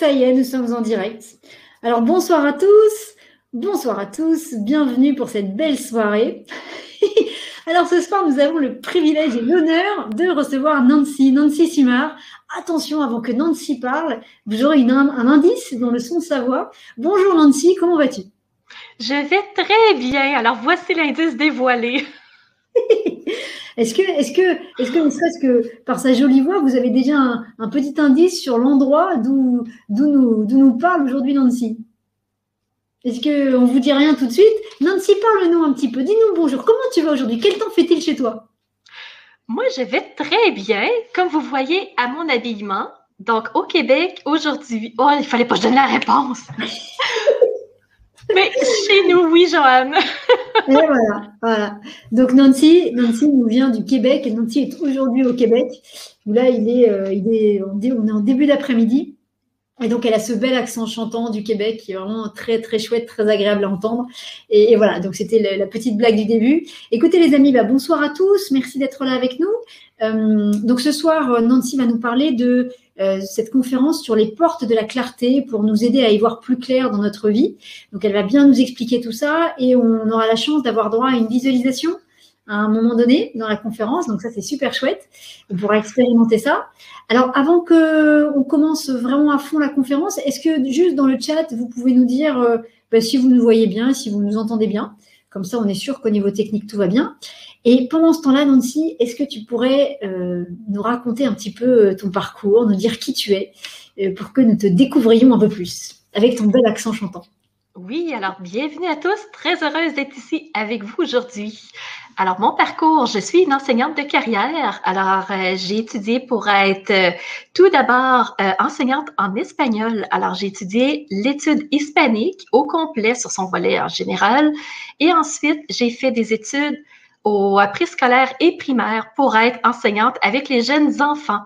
ça y est, nous sommes en direct. Alors, bonsoir à tous, bienvenue pour cette belle soirée. Alors, ce soir, nous avons le privilège et l'honneur de recevoir Nancy Simard. Attention, avant que Nancy parle, vous aurez un indice dans le son de sa voix. Bonjour Nancy, comment vas-tu? Je vais très bien. Alors, voici l'indice dévoilé. Est-ce que par sa jolie voix, vous avez déjà un petit indice sur l'endroit d'où nous parle aujourd'hui Nancy? Est-ce qu'on ne vous dit rien tout de suite? Nancy, parle-nous un petit peu. Dis-nous bonjour. Comment tu vas aujourd'hui? Quel temps fait-il chez toi? Moi, je vais très bien. Comme vous voyez à mon habillement, donc au Québec, aujourd'hui... Oh, il ne fallait pas que je donne la réponse. Mais chez nous, oui, Joanne. Et voilà. Donc, Nancy nous vient du Québec. Et Nancy est aujourd'hui au Québec. Là, on est en début d'après-midi. Et donc, elle a ce bel accent chantant du Québec qui est vraiment très, très chouette, très agréable à entendre. Et voilà, donc c'était la petite blague du début. Écoutez les amis, bonsoir à tous. Merci d'être là avec nous. Donc, ce soir, Nancy va nous parler de cette conférence sur les portes de la clarté pour nous aider à y voir plus clair dans notre vie. Donc, elle va bien nous expliquer tout ça et on aura la chance d'avoir droit à une visualisation à un moment donné dans la conférence. Donc, ça, c'est super chouette. On pourra expérimenter ça. Alors, avant qu'on commence vraiment à fond la conférence, est-ce que juste dans le chat, vous pouvez nous dire si vous nous voyez bien, si vous nous entendez bien? Comme ça, on est sûr qu'au niveau technique, tout va bien. Et pendant ce temps-là, Nancy, est-ce que tu pourrais nous raconter un petit peu ton parcours, nous dire qui tu es, pour que nous te découvrions un peu plus, avec ton bel accent chantant? Oui, alors bienvenue à tous. Très heureuse d'être ici avec vous aujourd'hui. Alors, mon parcours, je suis une enseignante de carrière. Alors, j'ai étudié pour être tout d'abord enseignante en espagnol. Alors, j'ai étudié l'étude hispanique au complet sur son volet en général. Et ensuite, j'ai fait des études au préscolaire et primaire pour être enseignante avec les jeunes enfants.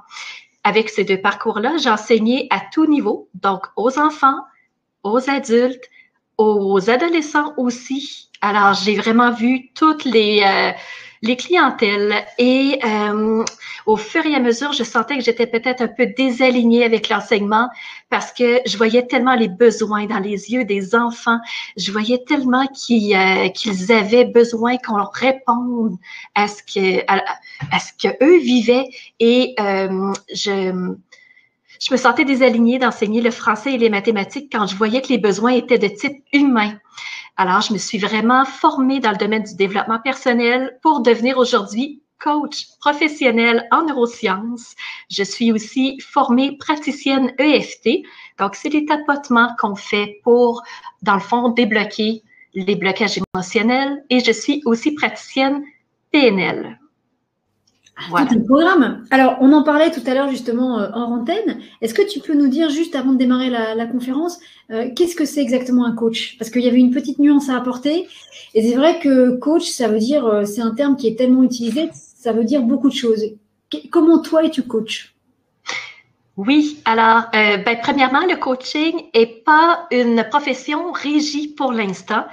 Avec ces deux parcours-là, j'ai enseigné à tout niveau, donc aux enfants, aux adultes, aux adolescents aussi. Alors, j'ai vraiment vu toutes les clientèles et au fur et à mesure, je sentais que j'étais peut-être un peu désalignée avec l'enseignement parce que je voyais tellement les besoins dans les yeux des enfants. Je voyais tellement qu'ils avaient besoin qu'on leur réponde à ce qu'eux vivaient et je me sentais désalignée d'enseigner le français et les mathématiques quand je voyais que les besoins étaient de type humain. Alors, je me suis vraiment formée dans le domaine du développement personnel pour devenir aujourd'hui coach professionnel en neurosciences. Je suis aussi formée praticienne EFT. Donc, c'est des tapotements qu'on fait pour, dans le fond, débloquer les blocages émotionnels. Et je suis aussi praticienne PNL. Voilà. Tout un programme. Alors, on en parlait tout à l'heure justement en antenne. Est-ce que tu peux nous dire, juste avant de démarrer la conférence, qu'est-ce que c'est exactement un coach? Parce qu'il y avait une petite nuance à apporter. Et c'est vrai que coach, ça veut dire, c'est un terme qui est tellement utilisé, ça veut dire beaucoup de choses. Comment toi es-tu coach? Oui, alors, premièrement, le coaching n'est pas une profession régie pour l'instant,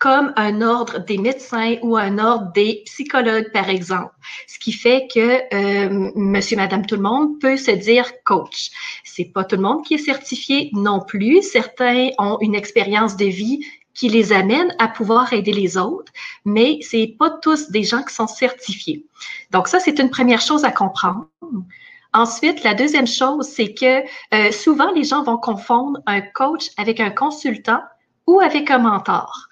comme un ordre des médecins ou un ordre des psychologues, par exemple. Ce qui fait que monsieur, madame, tout le monde peut se dire coach. C'est pas tout le monde qui est certifié non plus. Certains ont une expérience de vie qui les amène à pouvoir aider les autres, mais c'est pas tous des gens qui sont certifiés. Donc ça, c'est une première chose à comprendre. Ensuite, la deuxième chose, c'est que souvent, les gens vont confondre un coach avec un consultant ou avec un mentor.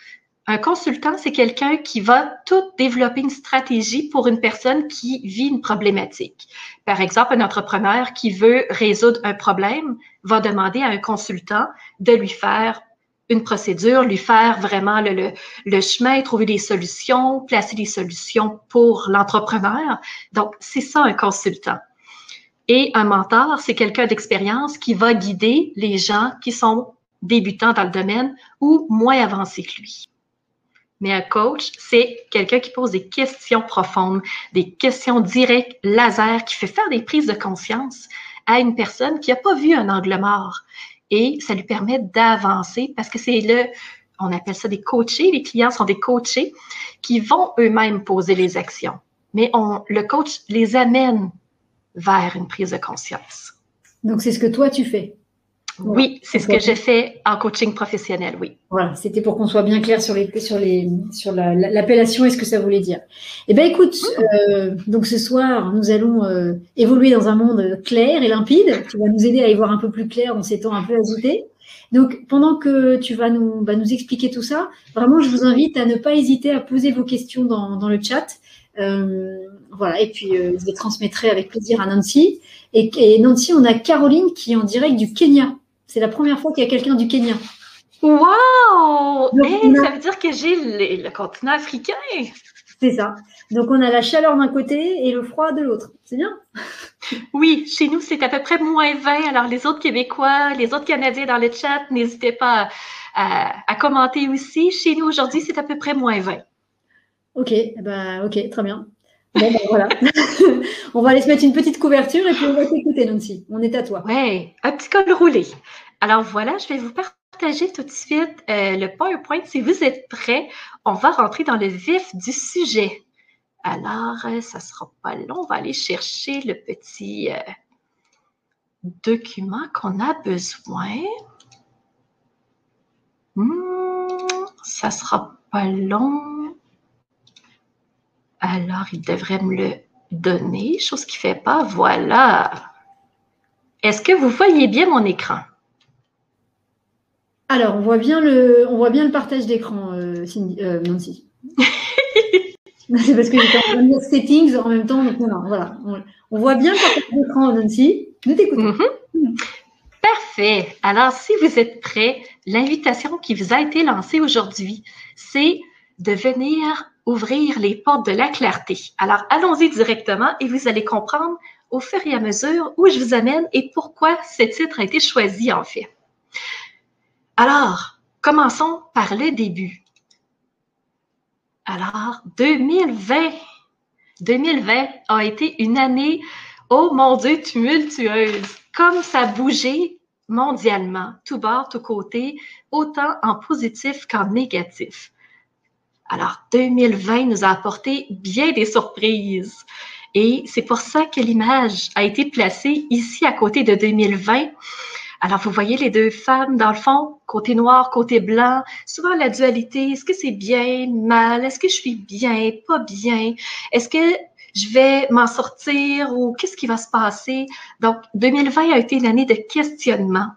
Un consultant, c'est quelqu'un qui va tout développer une stratégie pour une personne qui vit une problématique. Par exemple, un entrepreneur qui veut résoudre un problème va demander à un consultant de lui faire une procédure, lui faire vraiment le chemin, trouver des solutions, placer des solutions pour l'entrepreneur. Donc, c'est ça un consultant. Et un mentor, c'est quelqu'un d'expérience qui va guider les gens qui sont débutants dans le domaine ou moins avancés que lui. Mais un coach, c'est quelqu'un qui pose des questions profondes, des questions directes, laser, qui fait faire des prises de conscience à une personne qui n'a pas vu un angle mort. Et ça lui permet d'avancer parce que on appelle ça des coachés, les clients sont des coachés qui vont eux-mêmes poser les actions. Mais le coach les amène vers une prise de conscience. Donc, c'est ce que toi, tu fais. Oui, c'est ce que j'ai fait en coaching professionnel, oui. Voilà, c'était pour qu'on soit bien clair sur l'appellation et ce que ça voulait dire. Eh bien, écoute, donc ce soir, nous allons évoluer dans un monde clair et limpide. Tu vas nous aider à y voir un peu plus clair dans ces temps un peu agités. Donc, pendant que tu vas nous expliquer tout ça, vraiment, je vous invite à ne pas hésiter à poser vos questions dans le chat. Voilà, et puis je les transmettrai avec plaisir à Nancy. Et Nancy, on a Caroline qui est en direct du Kenya. C'est la première fois qu'il y a quelqu'un du Kenya. Waouh! Ça veut dire que j'ai le continent africain. C'est ça. Donc, on a la chaleur d'un côté et le froid de l'autre. C'est bien? Oui, chez nous, c'est à peu près -20. Alors, les autres Québécois, les autres Canadiens dans le chat, n'hésitez pas à commenter aussi. Chez nous, aujourd'hui, c'est à peu près -20. OK, très bien. Bon, voilà. On va aller se mettre une petite couverture et puis on va t'écouter, Nancy. On est à toi. Oui, un petit col roulé. Alors voilà, je vais vous partager tout de suite le PowerPoint. Si vous êtes prêts, on va rentrer dans le vif du sujet. Alors, ça ne sera pas long. On va aller chercher le petit document qu'on a besoin. Ça ne sera pas long. Alors, il devrait me le donner, chose qu'il ne fait pas. Voilà. Est-ce que vous voyez bien mon écran? Alors, on voit bien le partage d'écran, Nancy. C'est parce que j'étais en train de dire settings en même temps. Donc non, voilà. On voit bien le partage d'écran, Nancy. Nous t'écoutons. Parfait. Alors, si vous êtes prêts, l'invitation qui vous a été lancée aujourd'hui, c'est de venir ouvrir les portes de la clarté. Alors, allons-y directement et vous allez comprendre au fur et à mesure où je vous amène et pourquoi ce titre a été choisi, en fait. Alors, commençons par le début. Alors, 2020 a été une année, oh mon Dieu, tumultueuse. Comme ça a bougé mondialement, tout bord, tout côté, autant en positif qu'en négatif. Alors, 2020 nous a apporté bien des surprises et c'est pour ça que l'image a été placée ici à côté de 2020. Alors, vous voyez les deux femmes dans le fond, côté noir, côté blanc, souvent la dualité, est-ce que c'est bien, mal, est-ce que je suis bien, pas bien, est-ce que je vais m'en sortir ou qu'est-ce qui va se passer? Donc, 2020 a été une année de questionnement,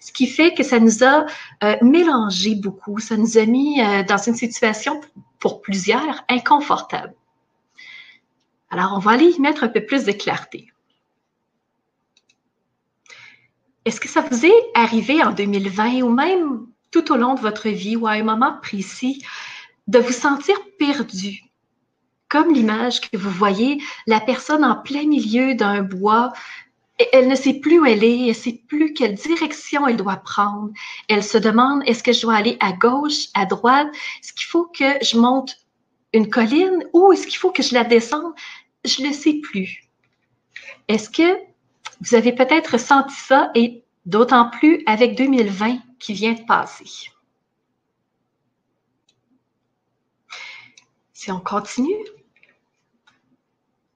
ce qui fait que ça nous a mélangé beaucoup, ça nous a mis dans une situation pour plusieurs inconfortable. Alors, on va aller y mettre un peu plus de clarté. Est-ce que ça vous est arrivé en 2020 ou même tout au long de votre vie ou à un moment précis de vous sentir perdu? Comme l'image que vous voyez, la personne en plein milieu d'un bois, elle ne sait plus où elle est, elle ne sait plus quelle direction elle doit prendre. Elle se demande, est-ce que je dois aller à gauche, à droite? Est-ce qu'il faut que je monte une colline ou est-ce qu'il faut que je la descende? Je ne le sais plus. Est-ce que vous avez peut-être senti ça et d'autant plus avec 2020 qui vient de passer? Si on continue,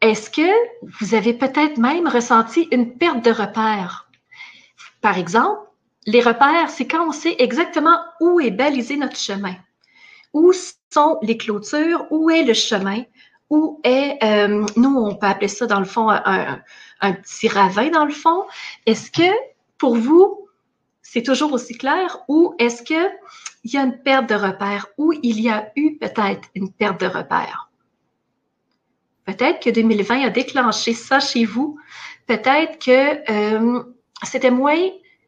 est-ce que vous avez peut-être même ressenti une perte de repères? Par exemple, les repères, c'est quand on sait exactement où est balisé notre chemin, où sont les clôtures, où est le chemin, où est, nous on peut appeler ça dans le fond un petit ravin dans le fond. Est-ce que pour vous, c'est toujours aussi clair ou est-ce que il y a une perte de repères ou il y a eu peut-être une perte de repères? Peut-être que 2020 a déclenché ça chez vous. Peut-être que c'était moins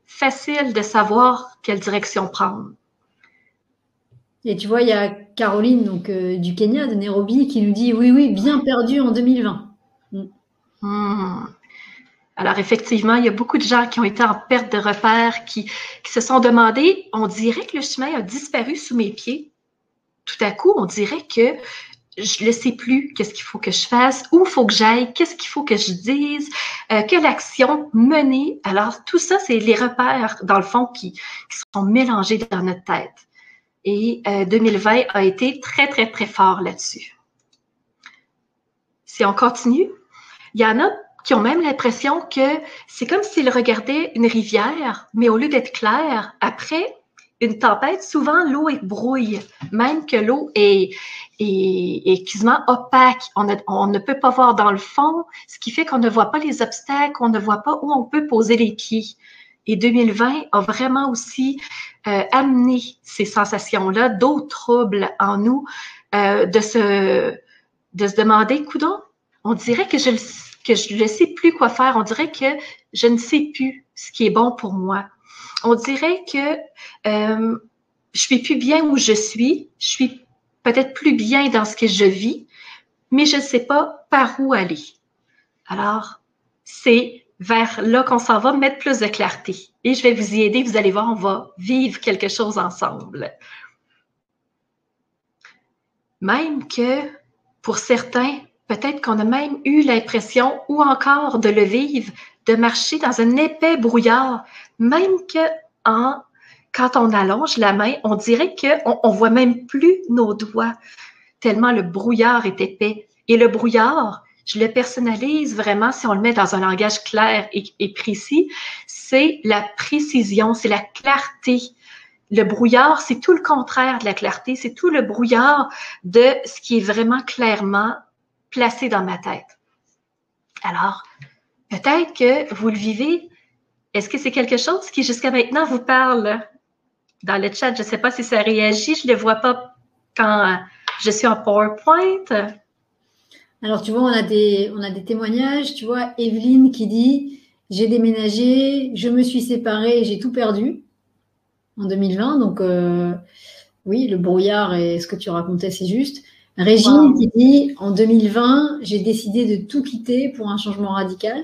facile de savoir quelle direction prendre. Et tu vois, il y a Caroline donc, du Kenya, de Nairobi, qui nous dit « Oui, bien perdu en 2020. Mm. » Alors, effectivement, il y a beaucoup de gens qui ont été en perte de repères, qui se sont demandé, on dirait que le chemin a disparu sous mes pieds. Tout à coup, on dirait que je ne sais plus qu'est-ce qu'il faut que je fasse, où il faut que j'aille, qu'est-ce qu'il faut que je dise, quelle action mener. Alors, tout ça, c'est les repères, dans le fond, qui sont mélangés dans notre tête. Et 2020 a été très, très, très fort là-dessus. Si on continue, il y en a qui ont même l'impression que c'est comme s'ils regardaient une rivière, mais au lieu d'être claire, après une tempête, souvent l'eau est brouille, même que l'eau est quasiment opaque. On ne peut pas voir dans le fond, ce qui fait qu'on ne voit pas les obstacles, on ne voit pas où on peut poser les pieds. Et 2020 a vraiment aussi amené ces sensations-là, d'autres troubles en nous, de se demander, coudonc, on dirait que je ne sais plus quoi faire, on dirait que je ne sais plus ce qui est bon pour moi. On dirait que je suis plus bien où je suis peut-être plus bien dans ce que je vis, mais je ne sais pas par où aller. Alors, c'est vers là qu'on s'en va, mettre plus de clarté. Et je vais vous y aider, vous allez voir, on va vivre quelque chose ensemble. Même que, pour certains, peut-être qu'on a même eu l'impression, ou encore de le vivre, de marcher dans un épais brouillard, même que quand on allonge la main, on dirait qu'on ne voit même plus nos doigts, tellement le brouillard est épais. Et le brouillard, je le personnalise vraiment, si on le met dans un langage clair et précis, c'est la précision, c'est la clarté. Le brouillard, c'est tout le contraire de la clarté, c'est tout le brouillard de ce qui est vraiment clairement placé dans ma tête. Alors, peut-être que vous le vivez. Est-ce que c'est quelque chose qui, jusqu'à maintenant, vous parle? Dans le chat, je ne sais pas si ça réagit. Je ne le vois pas quand je suis en PowerPoint. Alors, tu vois, on a des témoignages. Tu vois, Evelyne qui dit « J'ai déménagé, je me suis séparée, j'ai tout perdu » en 2020. Donc, oui, le brouillard et ce que tu racontais, c'est juste. Régine qui dit « En 2020, j'ai décidé de tout quitter pour un changement radical. »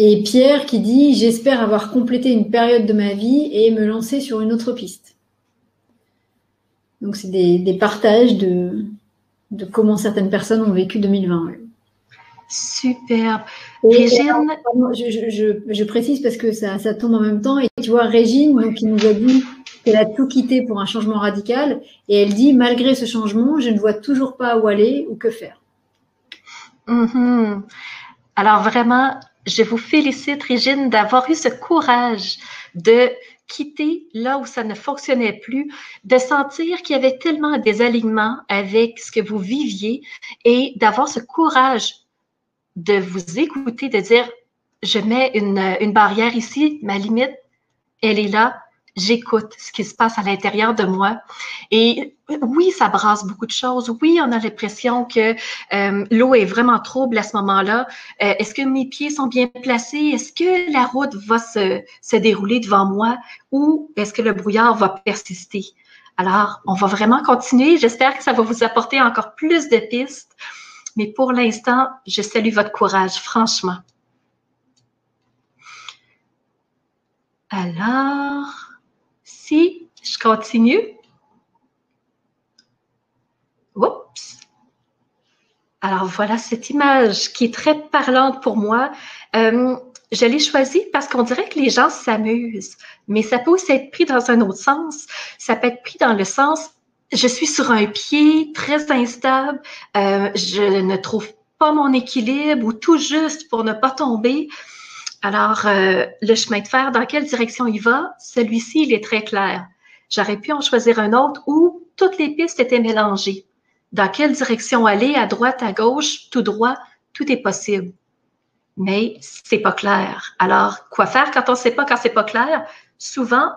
Et Pierre qui dit « J'espère avoir complété une période de ma vie et me lancer sur une autre piste. » Donc, c'est des partages de comment certaines personnes ont vécu 2020. Oui. Superbe. Régine... Alors, je précise parce que ça tombe en même temps. Et tu vois, Régine, donc, qui nous a dit... Elle a tout quitté pour un changement radical et elle dit « Malgré ce changement, je ne vois toujours pas où aller ou que faire. » Mm-hmm. Alors vraiment, je vous félicite, Régine, d'avoir eu ce courage de quitter là où ça ne fonctionnait plus, de sentir qu'il y avait tellement un désalignement avec ce que vous viviez et d'avoir ce courage de vous écouter, de dire « Je mets une barrière ici, ma limite, elle est là. » J'écoute ce qui se passe à l'intérieur de moi. Et oui, ça brasse beaucoup de choses. Oui, on a l'impression que l'eau est vraiment trouble à ce moment-là. Est-ce que mes pieds sont bien placés? Est-ce que la route va se dérouler devant moi? Ou est-ce que le brouillard va persister? Alors, on va vraiment continuer. J'espère que ça va vous apporter encore plus de pistes. Mais pour l'instant, je salue votre courage, franchement. Alors... Si je continue. Oups. Alors, voilà cette image qui est très parlante pour moi. Je l'ai choisie parce qu'on dirait que les gens s'amusent, mais ça peut aussi être pris dans un autre sens. Ça peut être pris dans le sens, je suis sur un pied très instable, je ne trouve pas mon équilibre ou tout juste pour ne pas tomber. Alors, le chemin de fer, dans quelle direction il va? Celui-ci, il est très clair. J'aurais pu en choisir un autre où toutes les pistes étaient mélangées. Dans quelle direction aller? À droite, à gauche, tout droit, tout est possible. Mais c'est pas clair. Alors, quoi faire quand on ne sait pas, quand c'est pas clair? Souvent,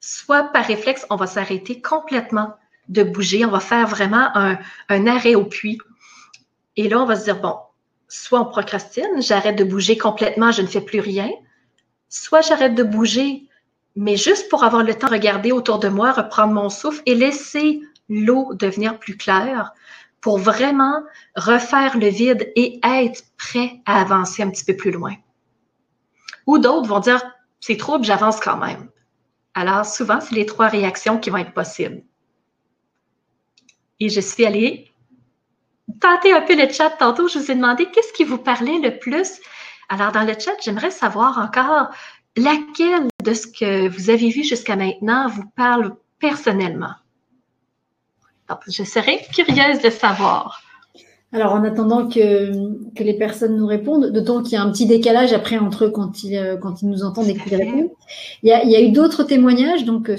soit par réflexe, on va s'arrêter complètement de bouger. On va faire vraiment un arrêt au puits. Et là, on va se dire, bon, soit on procrastine, j'arrête de bouger complètement, je ne fais plus rien. Soit j'arrête de bouger, mais juste pour avoir le temps de regarder autour de moi, reprendre mon souffle et laisser l'eau devenir plus claire pour vraiment refaire le vide et être prêt à avancer un petit peu plus loin. Ou d'autres vont dire, c'est trouble, j'avance quand même. Alors souvent, c'est les trois réactions qui vont être possibles. Et je suis allée... Tentez un peu le chat tantôt, je vous ai demandé qu'est-ce qui vous parlait le plus. Alors, dans le chat, j'aimerais savoir encore laquelle de ce que vous avez vu jusqu'à maintenant vous parle personnellement. Donc, je serais curieuse de savoir. Alors, en attendant que les personnes nous répondent, d'autant qu'il y a un petit décalage après entre eux quand ils nous entendent et qu'ils répondent. Il y a eu d'autres témoignages donc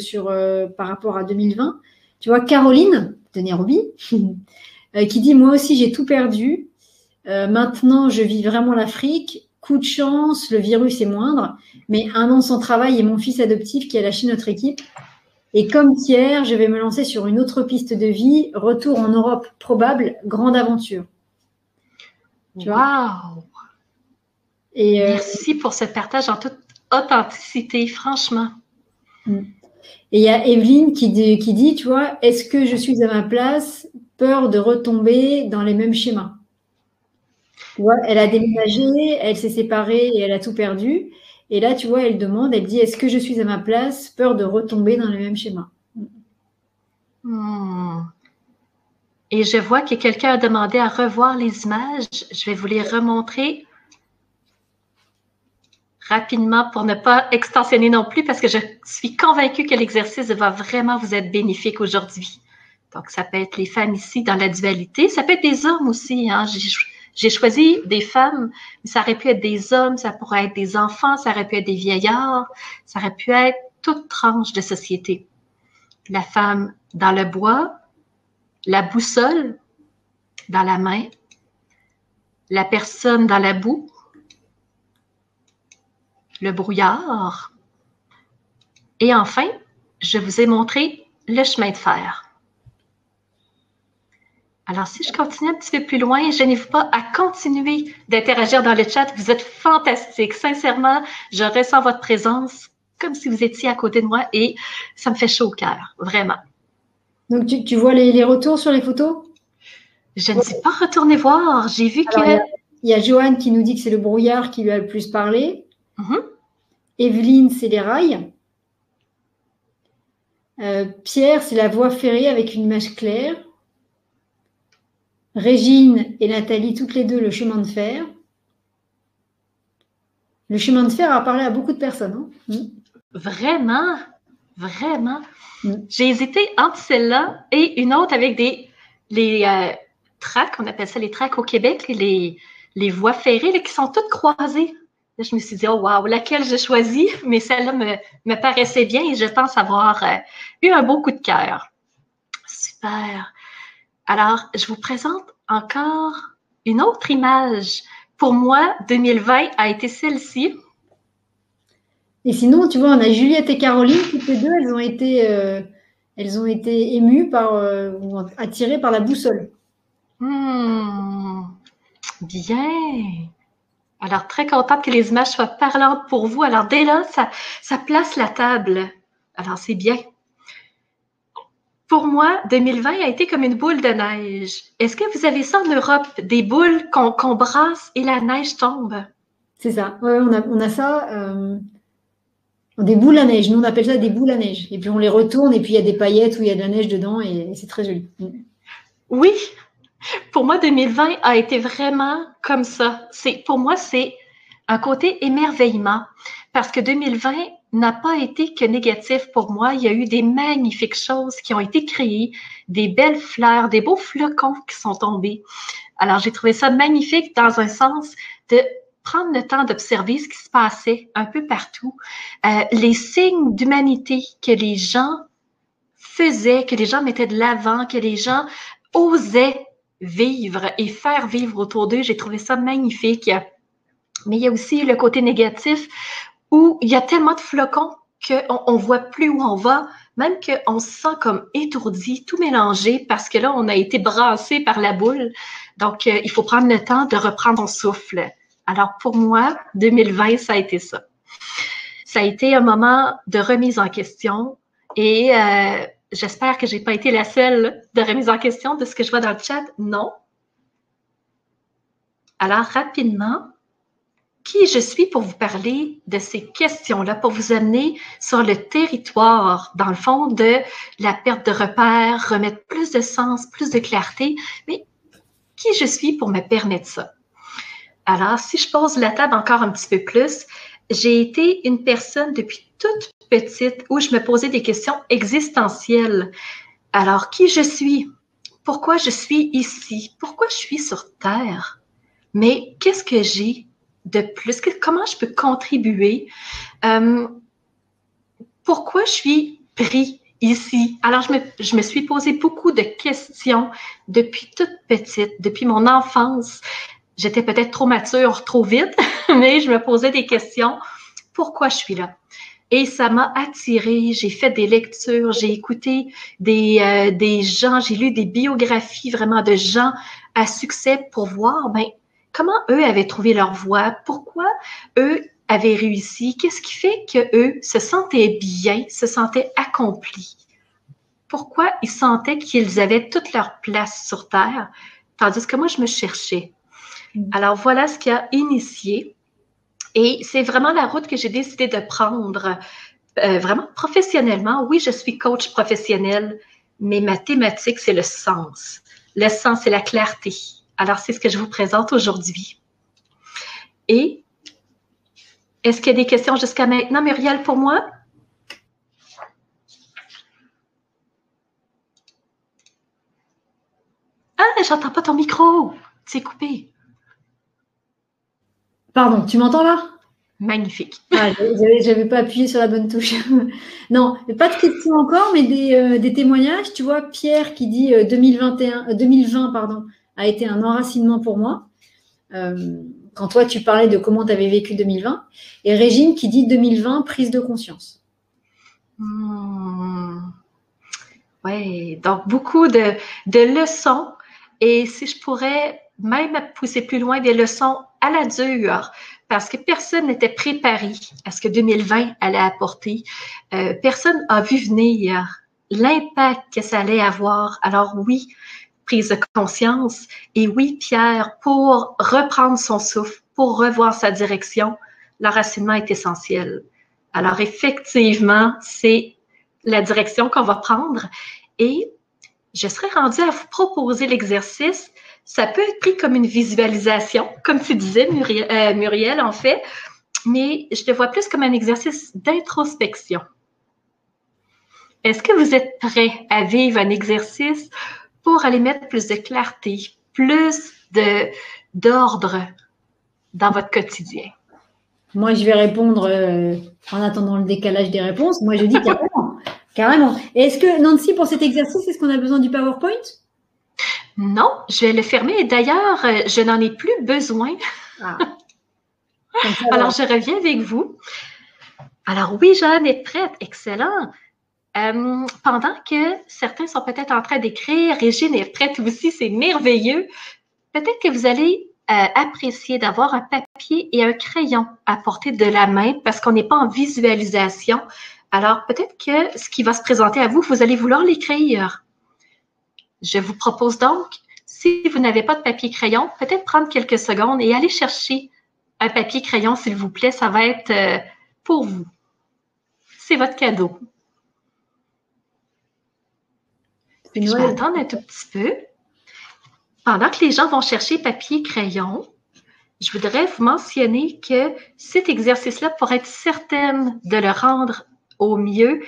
par rapport à 2020. Tu vois, Caroline de Nairobi qui dit « Moi aussi, j'ai tout perdu. Maintenant, je vis vraiment l'Afrique. Coup de chance, le virus est moindre. Mais un an sans travail et mon fils adoptif qui a lâché notre équipe. Et comme Pierre, je vais me lancer sur une autre piste de vie. Retour en Europe probable, grande aventure. » Tu vois ? Wow. Et merci pour ce partage en toute authenticité, franchement. Et il y a Evelyne qui dit, tu vois, « Est-ce que je suis à ma place? Peur de retomber dans les mêmes schémas. » Tu vois, elle a déménagé, elle s'est séparée et elle a tout perdu. Et là, tu vois, elle demande, elle dit, est-ce que je suis à ma place, peur de retomber dans le même schéma? Et je vois que quelqu'un a demandé à revoir les images. Je vais vous les remontrer rapidement pour ne pas extensionner non plus, parce que je suis convaincue que l'exercice va vraiment vous être bénéfique aujourd'hui. Donc, ça peut être les femmes ici dans la dualité. Ça peut être des hommes aussi, hein. J'ai choisi des femmes, mais ça aurait pu être des hommes, ça pourrait être des enfants, ça aurait pu être des vieillards, ça aurait pu être toute tranche de société. La femme dans le bois, la boussole dans la main, la personne dans la boue, le brouillard. Et enfin, je vous ai montré le chemin de fer. Alors, si je continue un petit peu plus loin, gênez-vous pas à continuer d'interagir dans le chat. Vous êtes fantastique. Sincèrement, je ressens votre présence comme si vous étiez à côté de moi et ça me fait chaud au cœur, vraiment. Donc, tu vois les retours sur les photos? Je ne suis pas retournée voir. J'ai vu qu'il y a Joanne qui nous dit que c'est le brouillard qui lui a le plus parlé. Evelyne, c'est les rails. Pierre, c'est la voie ferrée avec une image claire. Régine et Nathalie, toutes les deux, le chemin de fer. Le chemin de fer a parlé à beaucoup de personnes. Hein? Vraiment, vraiment. J'ai hésité entre celle-là et une autre avec les tracts, on appelle ça les tracts au Québec, les voies ferrées là, qui sont toutes croisées. Là, je me suis dit, oh wow, laquelle j'ai choisie, mais celle-là me paraissait bien et je pense avoir eu un beau coup de cœur. Super. Alors, je vous présente encore une autre image. Pour moi, 2020 a été celle-ci. Et sinon, tu vois, on a Juliette et Caroline, toutes les deux, elles ont été émues par, ou attirées par la boussole. Bien. Alors, très contente que les images soient parlantes pour vous. Alors, dès là, ça place la table. Alors, c'est bien. Pour moi, 2020 a été comme une boule de neige. Est-ce que vous avez ça en Europe, des boules qu'on brasse et la neige tombe? C'est ça. Ouais, on a ça, des boules à neige. Nous, on appelle ça des boules à neige. Et puis, on les retourne et puis, il y a des paillettes où il y a de la neige dedans et c'est très joli. Oui. Pour moi, 2020 a été vraiment comme ça. Pour moi, c'est un côté émerveillement parce que 2020 n'a pas été que négatif pour moi. Il y a eu des magnifiques choses qui ont été créées, des belles fleurs, des beaux flocons qui sont tombés. Alors, j'ai trouvé ça magnifique dans un sens de prendre le temps d'observer ce qui se passait un peu partout, les signes d'humanité que les gens faisaient, que les gens mettaient de l'avant, que les gens osaient vivre et faire vivre autour d'eux. J'ai trouvé ça magnifique. Mais il y a aussi le côté négatif où il y a tellement de flocons qu'on ne voit plus où on va, même qu'on se sent comme étourdi, tout mélangé, parce que là, on a été brassé par la boule. Donc, il faut prendre le temps de reprendre son souffle. Alors, pour moi, 2020, ça a été ça. Ça a été un moment de remise en question et j'espère que je n'ai pas été la seule de remise en question de ce que je vois dans le chat. Non. Alors, rapidement, qui je suis pour vous parler de ces questions-là, pour vous amener sur le territoire, dans le fond, de la perte de repères, remettre plus de sens, plus de clarté. Mais qui je suis pour me permettre ça? Alors, si je pose la table encore un petit peu plus, j'ai été une personne depuis toute petite où je me posais des questions existentielles. Alors, qui je suis? pourquoi je suis ici, pourquoi je suis sur Terre, mais qu'est-ce que j'ai de plus, comment je peux contribuer, pourquoi je suis pris ici. Alors, je me suis posé beaucoup de questions depuis toute petite, depuis mon enfance. J'étais peut-être trop mature, trop vite, mais je me posais des questions. Pourquoi je suis là? Et ça m'a attirée. J'ai fait des lectures, j'ai écouté des gens, j'ai lu des biographies vraiment de gens à succès pour voir ben, comment eux avaient trouvé leur voie, pourquoi eux avaient réussi, qu'est-ce qui fait qu'eux se sentaient bien, se sentaient accomplis, pourquoi ils sentaient qu'ils avaient toute leur place sur Terre, tandis que moi, je me cherchais. Alors, voilà ce qui a initié. Et c'est vraiment la route que j'ai décidé de prendre, vraiment professionnellement. Oui, je suis coach professionnel, mais ma thématique, c'est le sens. Le sens, c'est la clarté. Alors, c'est ce que je vous présente aujourd'hui. Et est-ce qu'il y a des questions jusqu'à maintenant, Muriel, pour moi? Ah, j'entends pas ton micro. C'est coupé. Pardon, tu m'entends là? Magnifique. Ah, j'avais pas appuyé sur la bonne touche. Non, pas de questions encore, mais des témoignages. Tu vois, Pierre qui dit 2020 a été un enracinement pour moi. Quand toi, tu parlais de comment tu avais vécu 2020. Et Régine qui dit 2020, prise de conscience. Oui, donc beaucoup de leçons. Et si je pourrais même pousser plus loin, des leçons à la dure, parce que personne n'était préparé à ce que 2020 allait apporter. Personne n'a vu venir l'impact que ça allait avoir. Alors oui, prise de conscience. Et oui, Pierre, pour reprendre son souffle, pour revoir sa direction, l'enracinement est essentiel. Alors effectivement, c'est la direction qu'on va prendre. Et je serais rendue à vous proposer l'exercice. Ça peut être pris comme une visualisation, comme tu disais, Muriel, en fait, mais je le vois plus comme un exercice d'introspection. Est-ce que vous êtes prêts à vivre un exercice pour aller mettre plus de clarté, plus d'ordre dans votre quotidien? Moi, je vais répondre en attendant le décalage des réponses. Moi, je dis carrément. Carrément. Est-ce que, Nancy, pour cet exercice, est-ce qu'on a besoin du PowerPoint? Non, je vais le fermer. Et d'ailleurs, je n'en ai plus besoin. Ah. Alors, je reviens avec vous. Alors, oui, Jeanne est prête. Excellent. Pendant que certains sont peut-être en train d'écrire, Régine est prête aussi, c'est merveilleux. Peut-être que vous allez apprécier d'avoir un papier et un crayon à portée de la main parce qu'on n'est pas en visualisation. Alors, peut-être que ce qui va se présenter à vous, vous allez vouloir l'écrire. Je vous propose donc, si vous n'avez pas de papier-crayon, peut-être prendre quelques secondes et aller chercher un papier-crayon, s'il vous plaît. Ça va être pour vous. C'est votre cadeau. Je vais attendre un tout petit peu. Pendant que les gens vont chercher papier-crayon, je voudrais vous mentionner que cet exercice-là, pour être certaine de le rendre au mieux,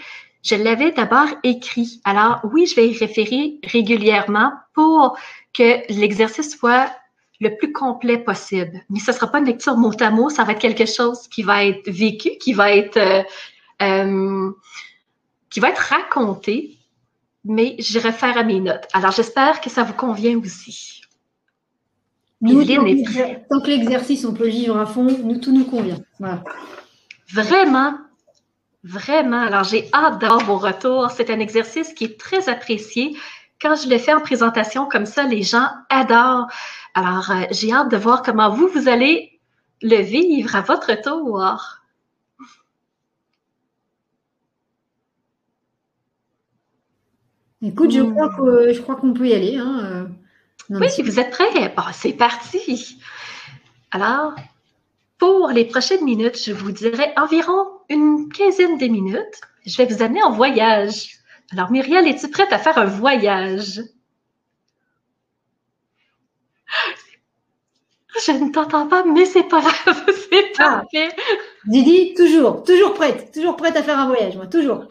je l'avais d'abord écrit. Alors, oui, je vais y référer régulièrement pour que l'exercice soit le plus complet possible. Mais ce ne sera pas une lecture mot à mot, ça va être quelque chose qui va être vécu, qui va être raconté, mais je réfère à mes notes. Alors, j'espère que ça vous convient aussi. Nous, tant que l'exercice, on peut le vivre à fond, nous, tout nous convient. Voilà. Vraiment. Vraiment, alors j'ai hâte d'avoir vos retours. C'est un exercice qui est très apprécié. Quand je le fais en présentation comme ça, les gens adorent. Alors, j'ai hâte de voir comment vous allez le vivre à votre tour. Écoute, je crois qu'on peut y aller. Hein. Oui, vous êtes prêts? Bon, c'est parti. Alors, pour les prochaines minutes, je vous dirai environ une quinzaine de minutes. Je vais vous amener en voyage. Alors, Muriel, es-tu prête à faire un voyage? Je ne t'entends pas, mais c'est pas grave, c'est parfait. Didi, toujours prête à faire un voyage, moi, toujours.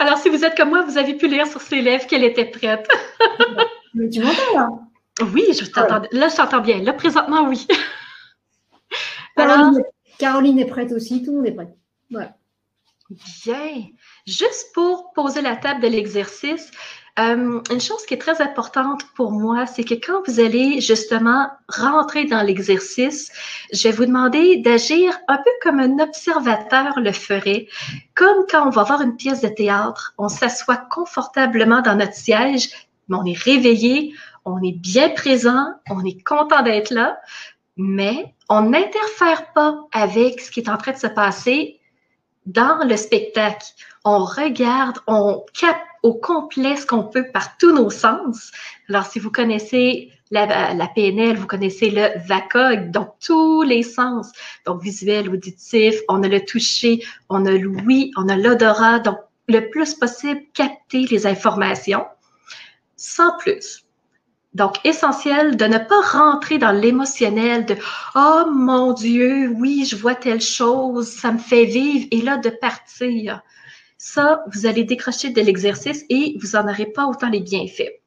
Alors, si vous êtes comme moi, vous avez pu lire sur ses lèvres qu'elle était prête. Mais tu m'entends là? Oui, je t'entends. Là, je t'entends bien. Là, présentement, oui. Caroline, Caroline est prête aussi. Tout le monde est prêt. Voilà. Bien. Juste pour poser la table de l'exercice, une chose qui est très importante pour moi, c'est que quand vous allez justement rentrer dans l'exercice, je vais vous demander d'agir un peu comme un observateur le ferait, comme quand on va voir une pièce de théâtre, on s'assoit confortablement dans notre siège, mais on est réveillé, on est bien présent, on est content d'être là, mais on n'interfère pas avec ce qui est en train de se passer dans le spectacle. On regarde, on capte au complet ce qu'on peut par tous nos sens. Alors, si vous connaissez la PNL, vous connaissez le VACOG, donc tous les sens, donc visuel, auditif, on a le toucher, on a l'ouïe, on a l'odorat, donc le plus possible capter les informations, sans plus. Donc, essentiel de ne pas rentrer dans l'émotionnel de « Oh mon Dieu, oui, je vois telle chose, ça me fait vivre » et là, de partir. Ça, vous allez décrocher de l'exercice et vous n'en aurez pas autant les bienfaits.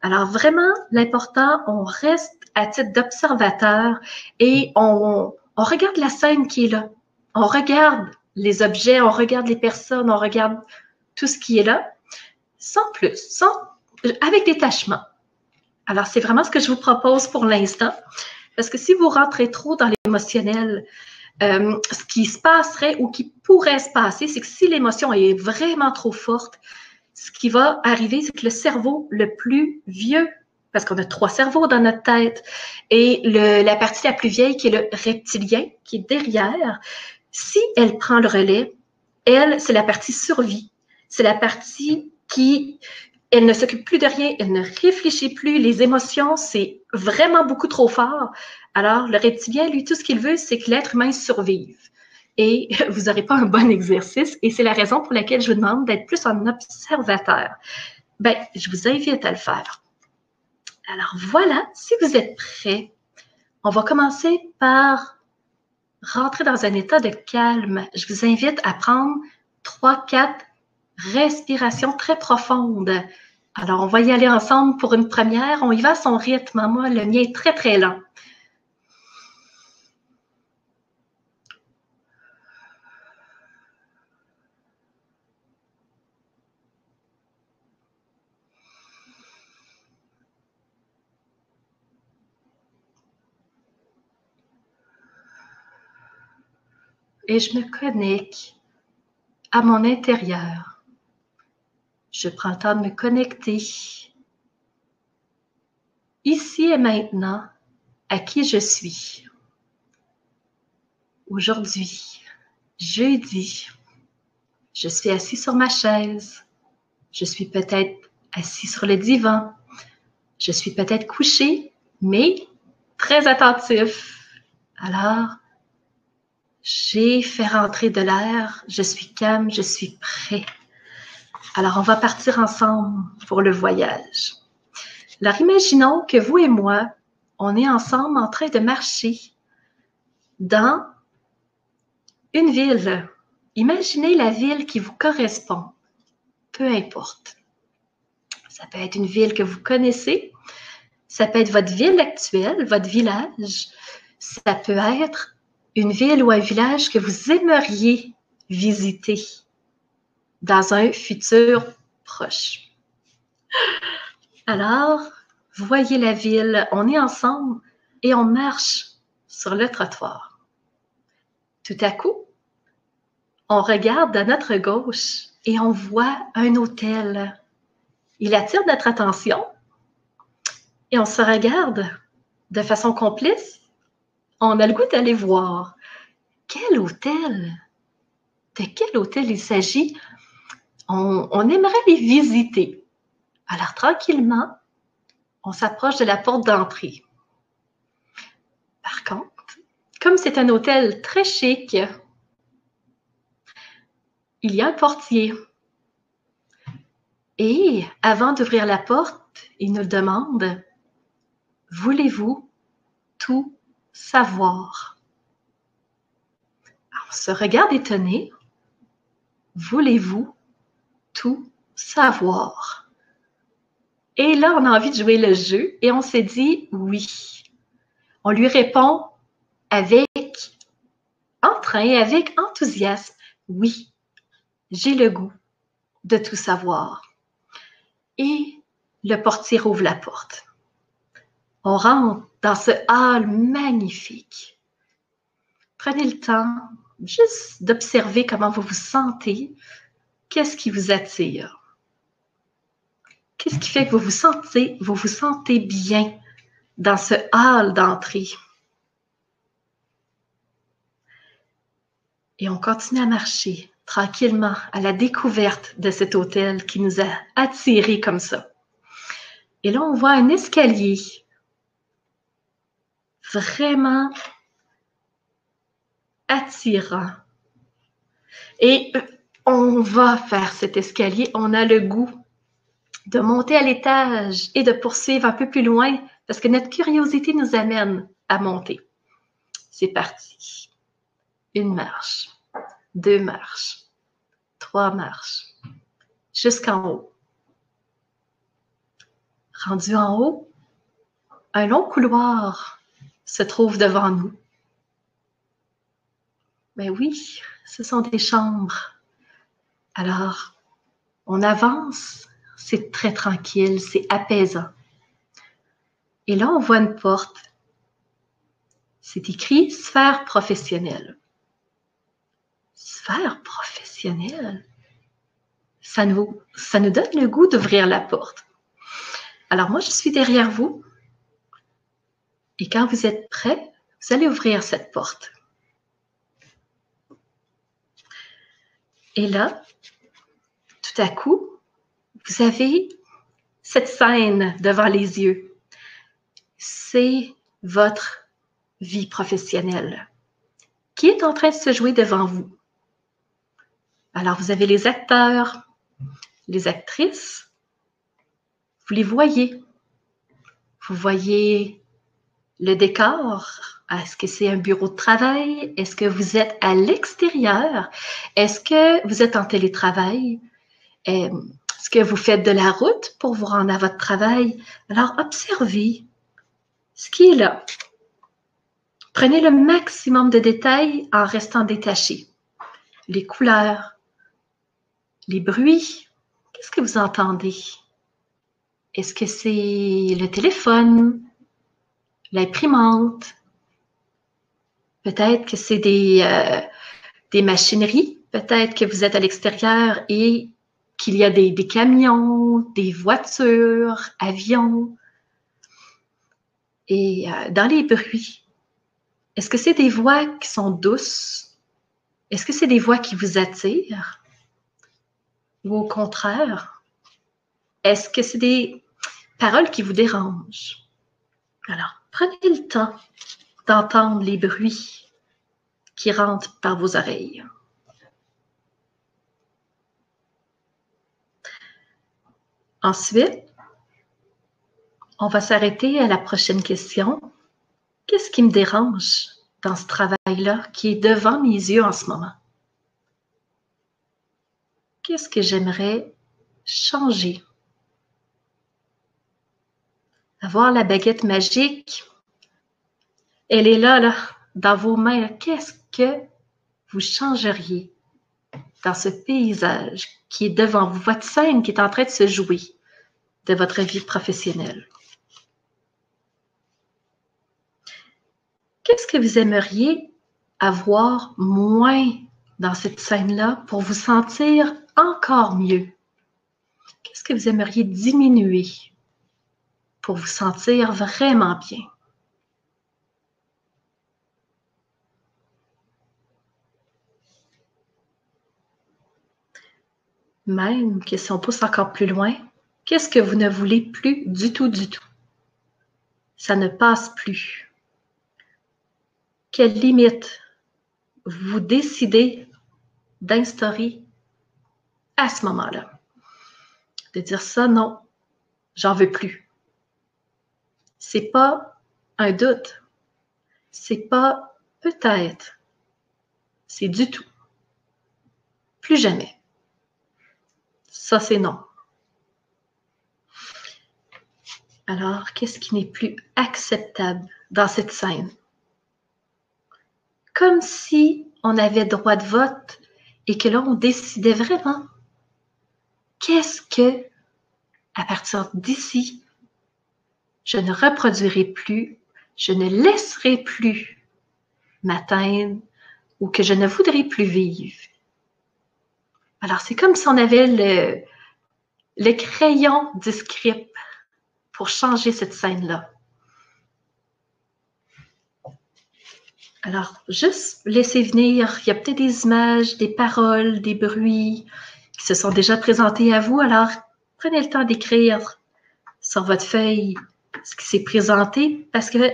Alors, vraiment, l'important, on reste à titre d'observateur et on regarde la scène qui est là. On regarde les objets, on regarde les personnes, on regarde tout ce qui est là, sans plus, avec détachement. Alors, c'est vraiment ce que je vous propose pour l'instant, parce que si vous rentrez trop dans l'émotionnel, ce qui se passerait ou qui pourrait se passer, c'est que si l'émotion est vraiment trop forte, ce qui va arriver, c'est que le cerveau le plus vieux, parce qu'on a 3 cerveaux dans notre tête, et la partie la plus vieille, qui est le reptilien, qui est derrière, si elle prend le relais, elle, c'est la partie survie, c'est la partie qui... Elle ne s'occupe plus de rien, elle ne réfléchit plus, les émotions, c'est vraiment beaucoup trop fort. Alors, le reptilien, lui, tout ce qu'il veut, c'est que l'être humain survive. Et vous n'aurez pas un bon exercice, et c'est la raison pour laquelle je vous demande d'être plus un observateur. Bien, je vous invite à le faire. Alors, voilà, si vous êtes prêts, on va commencer par rentrer dans un état de calme. Je vous invite à prendre 3, 4, respiration très profonde. Alors, on va y aller ensemble pour une première. On y va à son rythme. Moi, le mien est très, très lent. Et je me connecte à mon intérieur. Je prends le temps de me connecter ici et maintenant à qui je suis. Aujourd'hui, jeudi, je suis assis sur ma chaise. Je suis peut-être assis sur le divan. Je suis peut-être couché, mais très attentif. Alors, j'ai fait rentrer de l'air. Je suis calme, je suis prêt. Alors, on va partir ensemble pour le voyage. Alors, imaginons que vous et moi, on est ensemble en train de marcher dans une ville. Imaginez la ville qui vous correspond, peu importe. Ça peut être une ville que vous connaissez, ça peut être votre ville actuelle, votre village, ça peut être une ville ou un village que vous aimeriez visiter dans un futur proche. Alors, voyez la ville, on est ensemble et on marche sur le trottoir. Tout à coup, on regarde à notre gauche et on voit un hôtel. Il attire notre attention et on se regarde de façon complice. On a le goût d'aller voir. Quel hôtel? De quel hôtel il s'agit? On aimerait les visiter. Alors, tranquillement, on s'approche de la porte d'entrée. Par contre, comme c'est un hôtel très chic, il y a un portier. Et avant d'ouvrir la porte, il nous demande « Voulez-vous tout savoir? » On se regarde étonné. « Voulez-vous tout savoir? » Et là, on a envie de jouer le jeu et on se dit oui. On lui répond avec entrain et avec enthousiasme. Oui, j'ai le goût de tout savoir. Et le portier ouvre la porte. On rentre dans ce hall magnifique. Prenez le temps juste d'observer comment vous vous sentez. Qu'est-ce qui vous attire? Qu'est-ce qui fait que vous vous sentez bien dans ce hall d'entrée? Et on continue à marcher tranquillement à la découverte de cet hôtel qui nous a attirés comme ça. Et là, on voit un escalier vraiment attirant. Et on va faire cet escalier. On a le goût de monter à l'étage et de poursuivre un peu plus loin parce que notre curiosité nous amène à monter. C'est parti. Une marche, deux marches, trois marches, jusqu'en haut. Rendu en haut, un long couloir se trouve devant nous. Ben oui, ce sont des chambres. Alors, on avance, c'est très tranquille, c'est apaisant. Et là, on voit une porte. C'est écrit « Sphère professionnelle ». Sphère professionnelle, ça nous donne le goût d'ouvrir la porte. Alors moi, je suis derrière vous. Et quand vous êtes prêts, vous allez ouvrir cette porte. Et là, tout à coup, vous avez cette scène devant les yeux. C'est votre vie professionnelle qui est en train de se jouer devant vous. Alors, vous avez les acteurs, les actrices, vous les voyez. Vous voyez le décor. Est-ce que c'est un bureau de travail? Est-ce que vous êtes à l'extérieur? Est-ce que vous êtes en télétravail? Est-ce que vous faites de la route pour vous rendre à votre travail? Alors, observez ce qui est là. Prenez le maximum de détails en restant détaché. Les couleurs, les bruits, qu'est-ce que vous entendez? Est-ce que c'est le téléphone, l'imprimante? Peut-être que c'est des machineries, peut-être que vous êtes à l'extérieur et qu'il y a des camions, des voitures, avions. Et dans les bruits, est-ce que c'est des voix qui sont douces? Est-ce que c'est des voix qui vous attirent? Ou au contraire, est-ce que c'est des paroles qui vous dérangent? Alors, prenez le temps d'entendre les bruits qui rentrent par vos oreilles. Ensuite, on va s'arrêter à la prochaine question. Qu'est-ce qui me dérange dans ce travail-là qui est devant mes yeux en ce moment? Qu'est-ce que j'aimerais changer? Avoir la baguette magique, elle est là, dans vos mains. Qu'est-ce que vous changeriez dans ce paysage qui est devant vous, votre scène qui est en train de se jouer de votre vie professionnelle? Qu'est-ce que vous aimeriez avoir moins dans cette scène-là pour vous sentir encore mieux? Qu'est-ce que vous aimeriez diminuer pour vous sentir vraiment bien? Même que si on pousse encore plus loin, qu'est-ce que vous ne voulez plus du tout? Ça ne passe plus. Quelle limite vous décidez d'instaurer à ce moment-là? De dire ça, non, j'en veux plus. C'est pas un doute. C'est pas peut-être. C'est du tout. Plus jamais. Ça, c'est non. Alors, qu'est-ce qui n'est plus acceptable dans cette scène? Comme si on avait droit de vote et que là, on décidait vraiment. Qu'est-ce que, à partir d'ici, je ne reproduirai plus, je ne laisserai plus m'atteindre ou que je ne voudrais plus vivre. Alors, c'est comme si on avait le crayon du script pour changer cette scène-là. Alors, juste laissez venir, il y a peut-être des images, des paroles, des bruits qui se sont déjà présentés à vous. Alors, prenez le temps d'écrire sur votre feuille ce qui s'est présenté parce que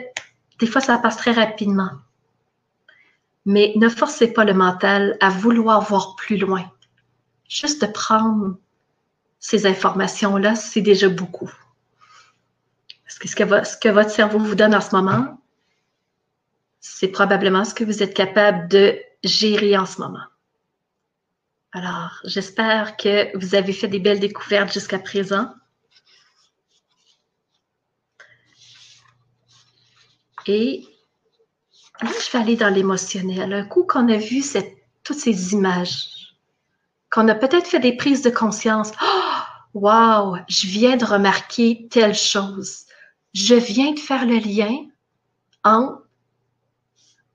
des fois, ça passe très rapidement. Mais ne forcez pas le mental à vouloir voir plus loin. Juste de prendre ces informations-là, c'est déjà beaucoup. Parce que ce que votre cerveau vous donne en ce moment, c'est probablement ce que vous êtes capable de gérer en ce moment. Alors, j'espère que vous avez fait des belles découvertes jusqu'à présent. Et là, je vais aller dans l'émotionnel. Un coup qu'on a vu toutes ces images, qu'on a peut-être fait des prises de conscience. Oh, wow, je viens de remarquer telle chose. Je viens de faire le lien entre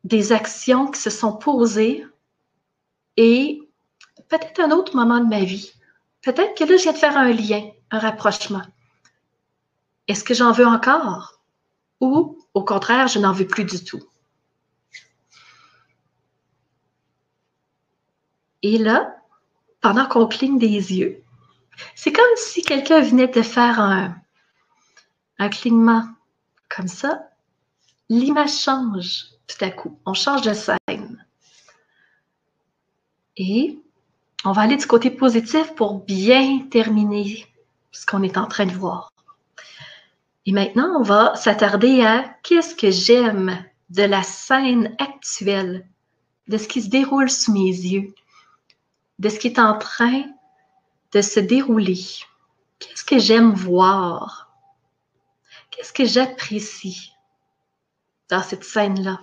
des actions qui se sont posées et peut-être un autre moment de ma vie. Peut-être que là, je viens de faire un lien, un rapprochement. Est-ce que j'en veux encore? Ou, au contraire, je n'en veux plus du tout? Et là, pendant qu'on cligne des yeux, c'est comme si quelqu'un venait de faire un clignement comme ça. L'image change. Tout à coup, on change de scène. Et on va aller du côté positif pour bien terminer ce qu'on est en train de voir. Et maintenant, on va s'attarder à qu'est-ce que j'aime de la scène actuelle, de ce qui se déroule sous mes yeux, de ce qui est en train de se dérouler. Qu'est-ce que j'aime voir? Qu'est-ce que j'apprécie dans cette scène-là?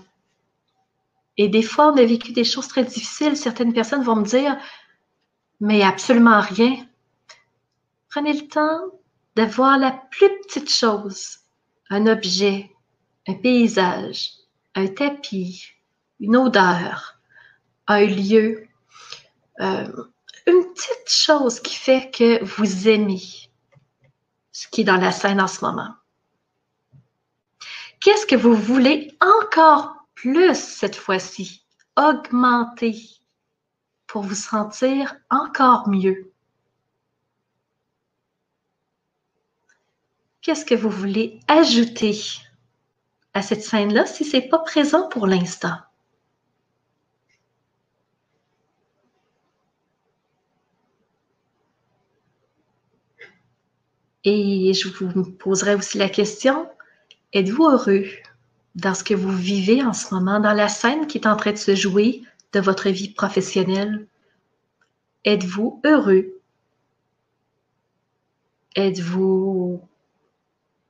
Et des fois, on a vécu des choses très difficiles. Certaines personnes vont me dire, mais absolument rien. Prenez le temps de voir la plus petite chose. Un objet, un paysage, un tapis, une odeur, un lieu. Une petite chose qui fait que vous aimez ce qui est dans la scène en ce moment. Qu'est-ce que vous voulez encore plus cette fois-ci, augmenter pour vous sentir encore mieux? Qu'est-ce que vous voulez ajouter à cette scène-là si ce n'est pas présent pour l'instant? Et je vous poserai aussi la question, êtes-vous heureux dans ce que vous vivez en ce moment, dans la scène qui est en train de se jouer de votre vie professionnelle? Êtes-vous heureux? Êtes-vous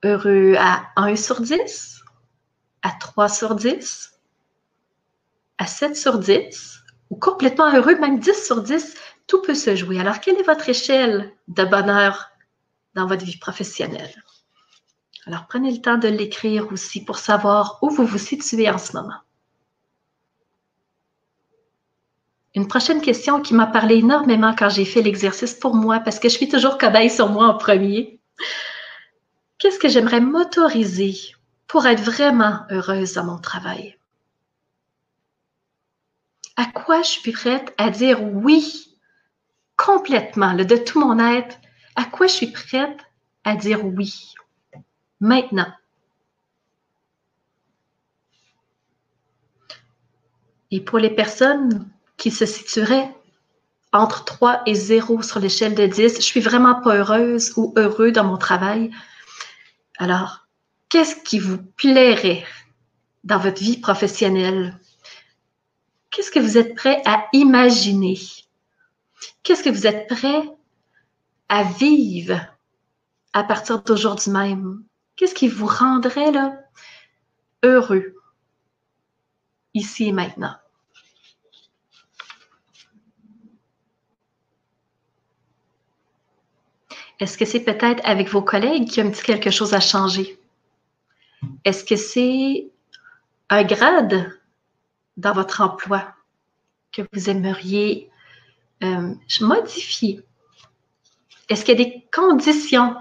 heureux à 1 sur 10? À 3 sur 10? À 7 sur 10? Ou complètement heureux, même 10 sur 10? Tout peut se jouer. Alors, quelle est votre échelle de bonheur dans votre vie professionnelle? Alors, prenez le temps de l'écrire aussi pour savoir où vous vous situez en ce moment. Une prochaine question qui m'a parlé énormément quand j'ai fait l'exercice pour moi, parce que je suis toujours cobaye sur moi en premier. Qu'est-ce que j'aimerais m'autoriser pour être vraiment heureuse dans mon travail? À quoi je suis prête à dire oui, complètement, de tout mon être? À quoi je suis prête à dire oui? Maintenant, et pour les personnes qui se situeraient entre 3 et 0 sur l'échelle de 10, je suis vraiment pas heureuse ou heureux dans mon travail. Alors, qu'est-ce qui vous plairait dans votre vie professionnelle? Qu'est-ce que vous êtes prêt à imaginer? Qu'est-ce que vous êtes prêt à vivre à partir d'aujourd'hui même? Qu'est-ce qui vous rendrait là, heureux, ici et maintenant? Est-ce que c'est peut-être avec vos collègues qu'il y a un petit quelque chose à changer? Est-ce que c'est un grade dans votre emploi que vous aimeriez modifier? Est-ce qu'il y a des conditions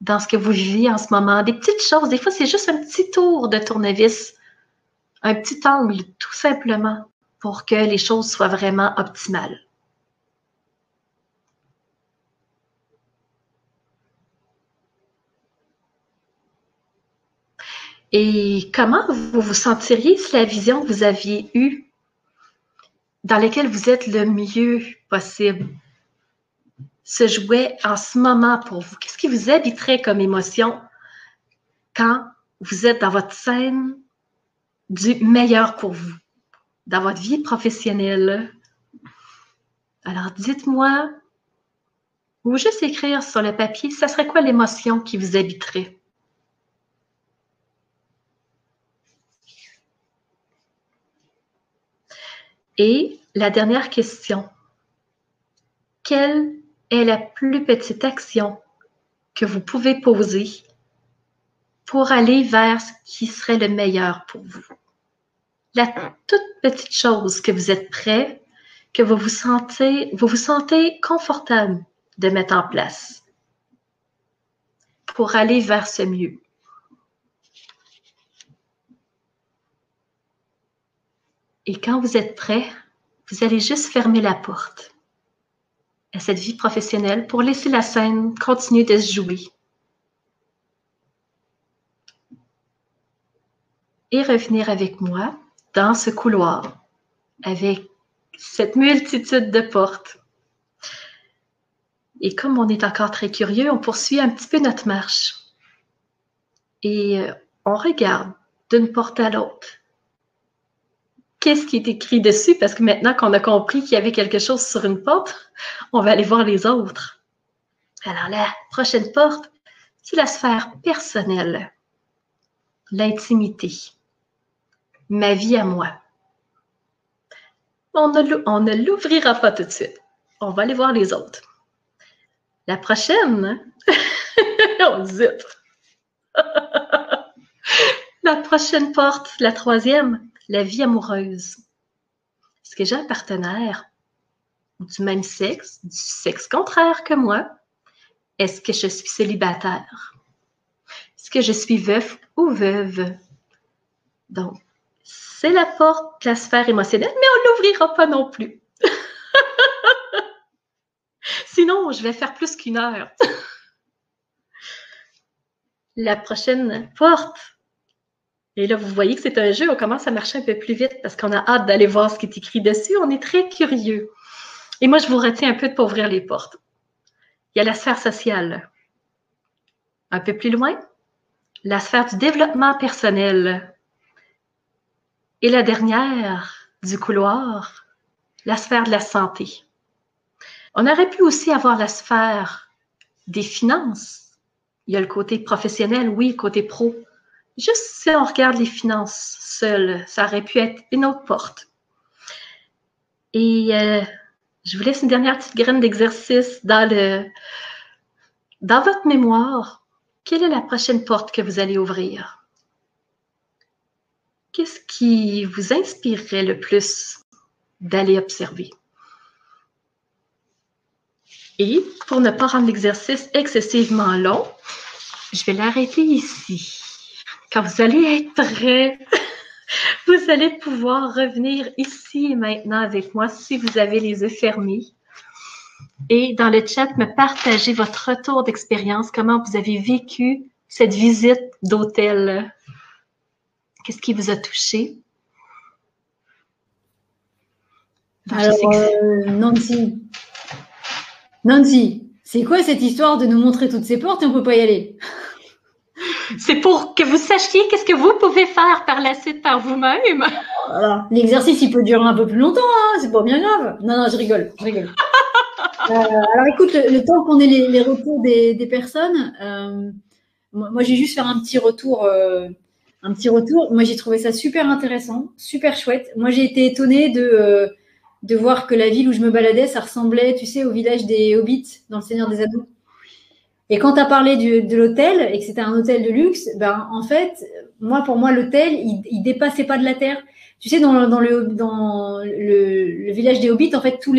dans ce que vous vivez en ce moment? Des petites choses, des fois c'est juste un petit tour de tournevis, un petit angle tout simplement pour que les choses soient vraiment optimales. Et comment vous vous sentiriez si la vision que vous aviez eue, dans laquelle vous êtes le mieux possible, se jouait en ce moment pour vous? Qu'est-ce qui vous habiterait comme émotion quand vous êtes dans votre scène du meilleur pour vous, dans votre vie professionnelle? Alors, dites-moi, ou juste écrire sur le papier, ça serait quoi l'émotion qui vous habiterait? Et la dernière question, quelle est la plus petite action que vous pouvez poser pour aller vers ce qui serait le meilleur pour vous? La toute petite chose que vous êtes prêt, que vous vous sentez confortable de mettre en place pour aller vers ce mieux. Et quand vous êtes prêt, vous allez juste fermer la porte à cette vie professionnelle pour laisser la scène continuer de se jouer. Et revenir avec moi dans ce couloir, avec cette multitude de portes. Et comme on est encore très curieux, on poursuit un petit peu notre marche. Et on regarde d'une porte à l'autre. Qu'est-ce qui est écrit dessus? Parce que maintenant qu'on a compris qu'il y avait quelque chose sur une porte, on va aller voir les autres. Alors, la prochaine porte, c'est la sphère personnelle, l'intimité, ma vie à moi. On ne l'ouvrira pas tout de suite. On va aller voir les autres. La prochaine, on zip. La prochaine porte, la troisième, la vie amoureuse. Est-ce que j'ai un partenaire du même sexe, du sexe contraire que moi? Est-ce que je suis célibataire? Est-ce que je suis veuf ou veuve? Donc, c'est la porte de la sphère émotionnelle, mais on ne l'ouvrira pas non plus. Sinon, je vais faire plus qu'une heure. La prochaine porte. Et là, vous voyez que c'est un jeu, on commence à marcher un peu plus vite parce qu'on a hâte d'aller voir ce qui est écrit dessus. On est très curieux. Et moi, je vous retiens un peu de pas ouvrir les portes. Il y a la sphère sociale. Un peu plus loin, la sphère du développement personnel. Et la dernière du couloir, la sphère de la santé. On aurait pu aussi avoir la sphère des finances. Il y a le côté professionnel, oui, le côté pro. Juste si on regarde les finances seules, ça aurait pu être une autre porte. Et je vous laisse une dernière petite graine d'exercice dans votre mémoire. Quelle est la prochaine porte que vous allez ouvrir? Qu'est-ce qui vous inspirerait le plus d'aller observer? Et pour ne pas rendre l'exercice excessivement long, je vais l'arrêter ici. Quand vous allez être prêt, vous allez pouvoir revenir ici et maintenant avec moi si vous avez les yeux fermés. Et dans le chat, me partagez votre retour d'expérience, comment vous avez vécu cette visite d'hôtel. Qu'est-ce qui vous a touché? Nancy, c'est quoi cette histoire de nous montrer toutes ces portes et on ne peut pas y aller? C'est pour que vous sachiez qu'est-ce que vous pouvez faire par la suite par vous-même. Voilà. L'exercice, il peut durer un peu plus longtemps, hein? C'est pas bien grave. Non, je rigole. Alors, écoute, le temps qu'on ait les retours des personnes, Moi, j'ai juste fait un petit retour. Moi, j'ai trouvé ça super intéressant, super chouette. Moi, j'ai été étonnée de voir que la ville où je me baladais, ça ressemblait, tu sais, au village des Hobbits, dans le Seigneur des Anneaux. Et quand tu as parlé de l'hôtel et que c'était un hôtel de luxe, ben, en fait, pour moi, l'hôtel, il dépassait pas de la terre. Tu sais, dans le village des Hobbits, en fait, toutes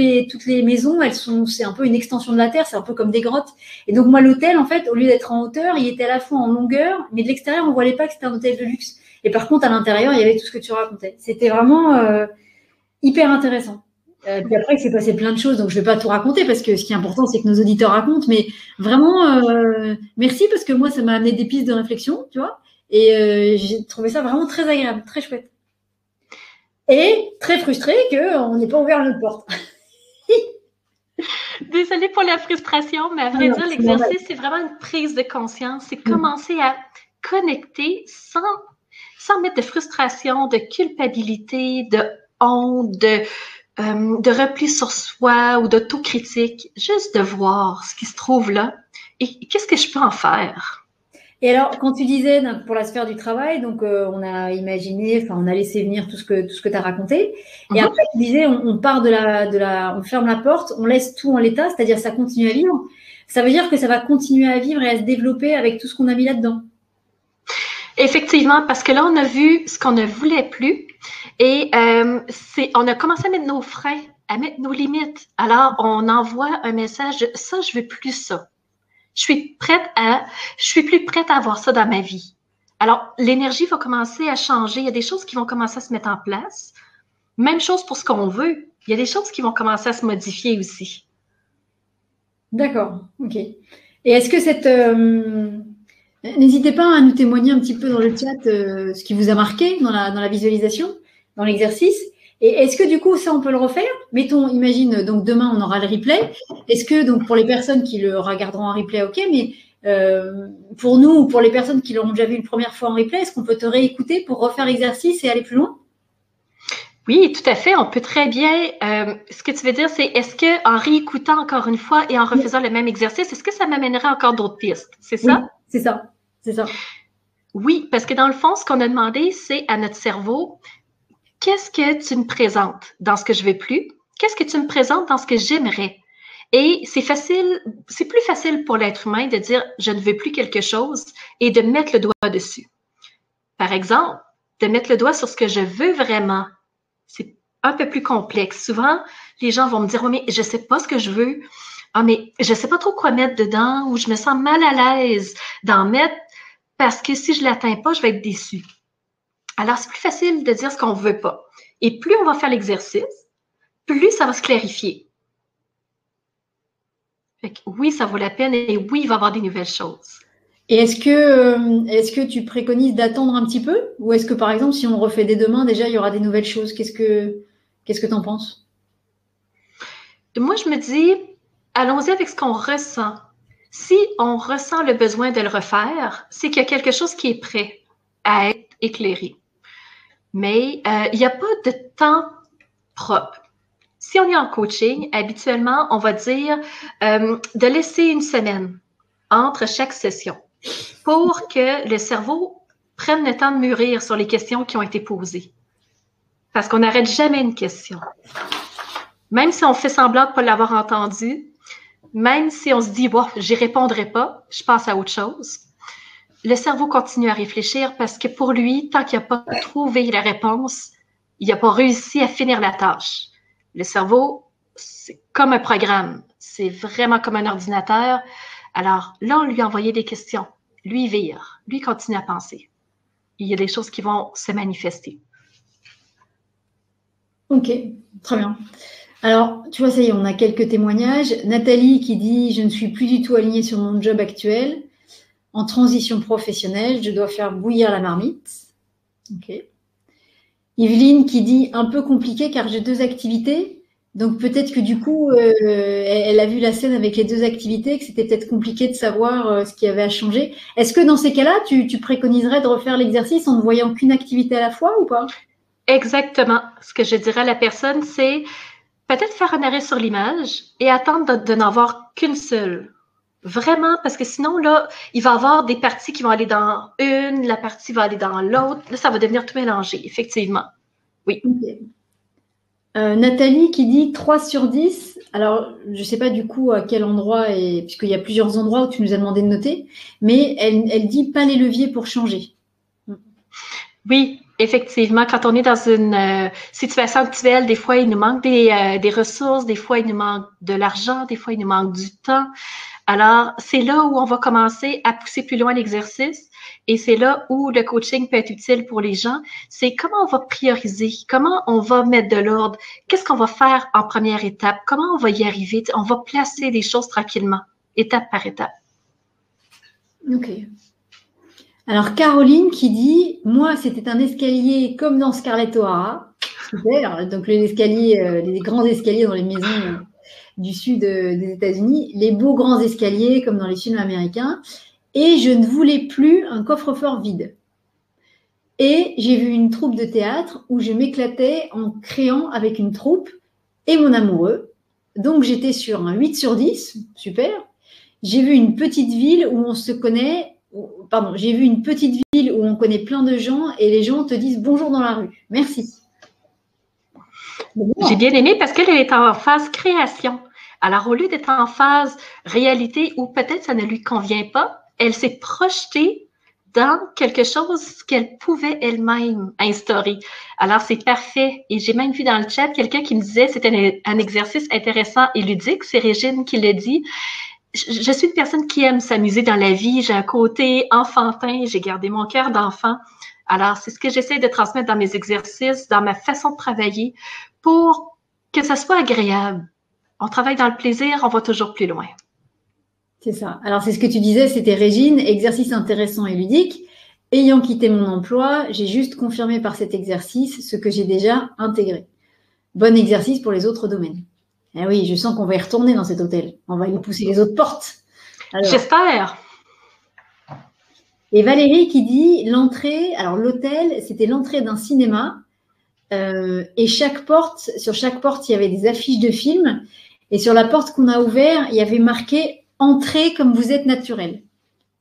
les maisons, c'est un peu une extension de la terre, c'est un peu comme des grottes. Et donc, moi, l'hôtel, en fait, au lieu d'être en hauteur, il était à la fois en longueur, mais de l'extérieur, on voyait pas que c'était un hôtel de luxe. Et par contre, à l'intérieur, il y avait tout ce que tu racontais. C'était vraiment hyper intéressant. Puis après, il s'est passé plein de choses, donc je ne vais pas tout raconter parce que ce qui est important, c'est que nos auditeurs racontent. Mais vraiment, merci parce que moi, ça m'a amené des pistes de réflexion, tu vois. Et j'ai trouvé ça vraiment très agréable, très chouette. Et très frustrée qu'on n'ait pas ouvert notre porte. Désolée pour la frustration, mais à vrai dire, l'exercice, c'est vraiment une prise de conscience. C'est commencer à connecter sans mettre de frustration, de culpabilité, de honte, de repli sur soi ou d'autocritique. Juste de voir ce qui se trouve là et qu'est-ce que je peux en faire. Et alors, quand tu disais pour la sphère du travail, donc on a imaginé, on a laissé venir tout ce que tu as raconté. Et après, tu disais, on part on ferme la porte, on laisse tout en l'état, c'est-à-dire ça continue à vivre. Ça veut dire que ça va continuer à vivre et à se développer avec tout ce qu'on a mis là-dedans. Effectivement, parce que là, on a vu ce qu'on ne voulait plus et on a commencé à mettre nos freins, à mettre nos limites. Alors, on envoie un message de « ça, je ne veux plus ça ». Je suis plus prête à avoir ça dans ma vie. Alors, l'énergie va commencer à changer. Il y a des choses qui vont commencer à se mettre en place. Même chose pour ce qu'on veut. Il y a des choses qui vont commencer à se modifier aussi. D'accord. OK. Et est-ce que n'hésitez pas à nous témoigner un petit peu dans le chat ce qui vous a marqué dans la visualisation, dans l'exercice. Et est-ce que du coup, ça, on peut le refaire? Mettons, imagine, donc demain, on aura le replay. Est-ce que, donc pour les personnes qui le regarderont en replay, OK, mais pour nous ou pour les personnes qui l'auront déjà vu une première fois en replay, est-ce qu'on peut te réécouter pour refaire l'exercice et aller plus loin? Oui, tout à fait. On peut très bien… ce que tu veux dire, c'est est-ce qu'en réécoutant encore une fois et en refaisant le même exercice, est-ce que ça m'amènerait encore d'autres pistes? C'est ça? Oui, c'est ça. C'est ça. Oui, parce que dans le fond, ce qu'on a demandé, c'est à notre cerveau… Qu'est-ce que tu me présentes dans ce que je ne veux plus? Qu'est-ce que tu me présentes dans ce que j'aimerais? Et c'est plus facile pour l'être humain de dire « je ne veux plus quelque chose » et de mettre le doigt dessus. Par exemple, de mettre le doigt sur ce que je veux vraiment, c'est un peu plus complexe. Souvent, les gens vont me dire « oh, mais je ne sais pas ce que je veux. Ah, mais je ne sais pas trop quoi mettre dedans » ou « je me sens mal à l'aise d'en mettre parce que si je ne l'atteins pas, je vais être déçue. » Alors, c'est plus facile de dire ce qu'on ne veut pas. Et plus on va faire l'exercice, plus ça va se clarifier. Fait que oui, ça vaut la peine et oui, il va y avoir des nouvelles choses. Et est-ce que tu préconises d'attendre un petit peu? Ou est-ce que, par exemple, si on refait dès demain, déjà, il y aura des nouvelles choses? Qu'est-ce que tu en penses? Moi, je me dis, allons-y avec ce qu'on ressent. Si on ressent le besoin de le refaire, c'est qu'il y a quelque chose qui est prêt à être éclairé. Mais il n'y a pas de temps propre. Si on est en coaching, habituellement, on va dire de laisser une semaine entre chaque session pour que le cerveau prenne le temps de mûrir sur les questions qui ont été posées. Parce qu'on n'arrête jamais une question. Même si on fait semblant de ne pas l'avoir entendue, même si on se dit wow, « j'y répondrai pas, je passe à autre chose », le cerveau continue à réfléchir parce que pour lui, tant qu'il n'a pas trouvé la réponse, il n'a pas réussi à finir la tâche. Le cerveau, c'est comme un programme. C'est vraiment comme un ordinateur. Alors là, on lui a envoyé des questions. Lui vire. Lui continue à penser. Il y a des choses qui vont se manifester. OK. Très bien. Alors, tu vois, ça y est, on a quelques témoignages. Nathalie qui dit « Je ne suis plus du tout alignée sur mon job actuel. » En transition professionnelle, je dois faire bouillir la marmite. OK. Yveline qui dit « un peu compliqué car j'ai deux activités ». Donc, peut-être que du coup, elle a vu la scène avec les deux activités, que c'était peut-être compliqué de savoir ce qu'il y avait à changer. Est-ce que dans ces cas-là, tu préconiserais de refaire l'exercice en ne voyant qu'une activité à la fois ou pas? Exactement. Ce que je dirais à la personne, c'est peut-être faire un arrêt sur l'image et attendre de n'en voir qu'une seule. Vraiment, parce que sinon, là, il va y avoir des parties qui vont aller dans une, la partie va aller dans l'autre. Là, ça va devenir tout mélangé, effectivement. Oui. Okay. Nathalie qui dit 3 sur 10. Alors, je ne sais pas du coup à quel endroit, puisqu'il y a plusieurs endroits où tu nous as demandé de noter, mais elle dit pas les leviers pour changer. Oui, effectivement, quand on est dans une situation actuelle, des fois, il nous manque des ressources, des fois, il nous manque de l'argent, des fois, il nous manque du temps. Alors, c'est là où on va commencer à pousser plus loin l'exercice et c'est là où le coaching peut être utile pour les gens. C'est comment on va prioriser, comment on va mettre de l'ordre, qu'est-ce qu'on va faire en première étape, comment on va y arriver. On va placer les choses tranquillement, étape par étape. OK. Alors, Caroline qui dit « Moi, c'était un escalier comme dans Scarlett O'Hara. » Super. Donc, les grands escaliers dans les maisons... du sud des États-Unis, les beaux grands escaliers comme dans les films américains, et je ne voulais plus un coffre-fort vide. Et j'ai vu une troupe de théâtre où je m'éclatais en créant avec une troupe et mon amoureux. Donc j'étais sur un 8 sur 10, super. J'ai vu une petite ville où on se connaît, j'ai vu une petite ville où on connaît plein de gens et les gens te disent bonjour dans la rue. Merci. J'ai bien aimé parce qu'elle est en phase création. Alors, au lieu d'être en phase réalité où peut-être ça ne lui convient pas, elle s'est projetée dans quelque chose qu'elle pouvait elle-même instaurer. Alors, c'est parfait. Et j'ai même vu dans le chat quelqu'un qui me disait que c'était un exercice intéressant et ludique. C'est Régine qui le dit. Je suis une personne qui aime s'amuser dans la vie. J'ai un côté enfantin. J'ai gardé mon cœur d'enfant. Alors, c'est ce que j'essaie de transmettre dans mes exercices, dans ma façon de travailler, pour que ça soit agréable. On travaille dans le plaisir, on va toujours plus loin. C'est ça. Alors, c'est ce que tu disais, c'était Régine, exercice intéressant et ludique. Ayant quitté mon emploi, j'ai juste confirmé par cet exercice ce que j'ai déjà intégré. Bon exercice pour les autres domaines. Eh oui, je sens qu'on va y retourner dans cet hôtel. On va y pousser les autres portes. J'espère. Et Valérie qui dit l'entrée, alors l'hôtel, c'était l'entrée d'un cinéma et sur chaque porte, il y avait des affiches de films et sur la porte qu'on a ouverte, il y avait marqué « Entrez comme vous êtes naturel ».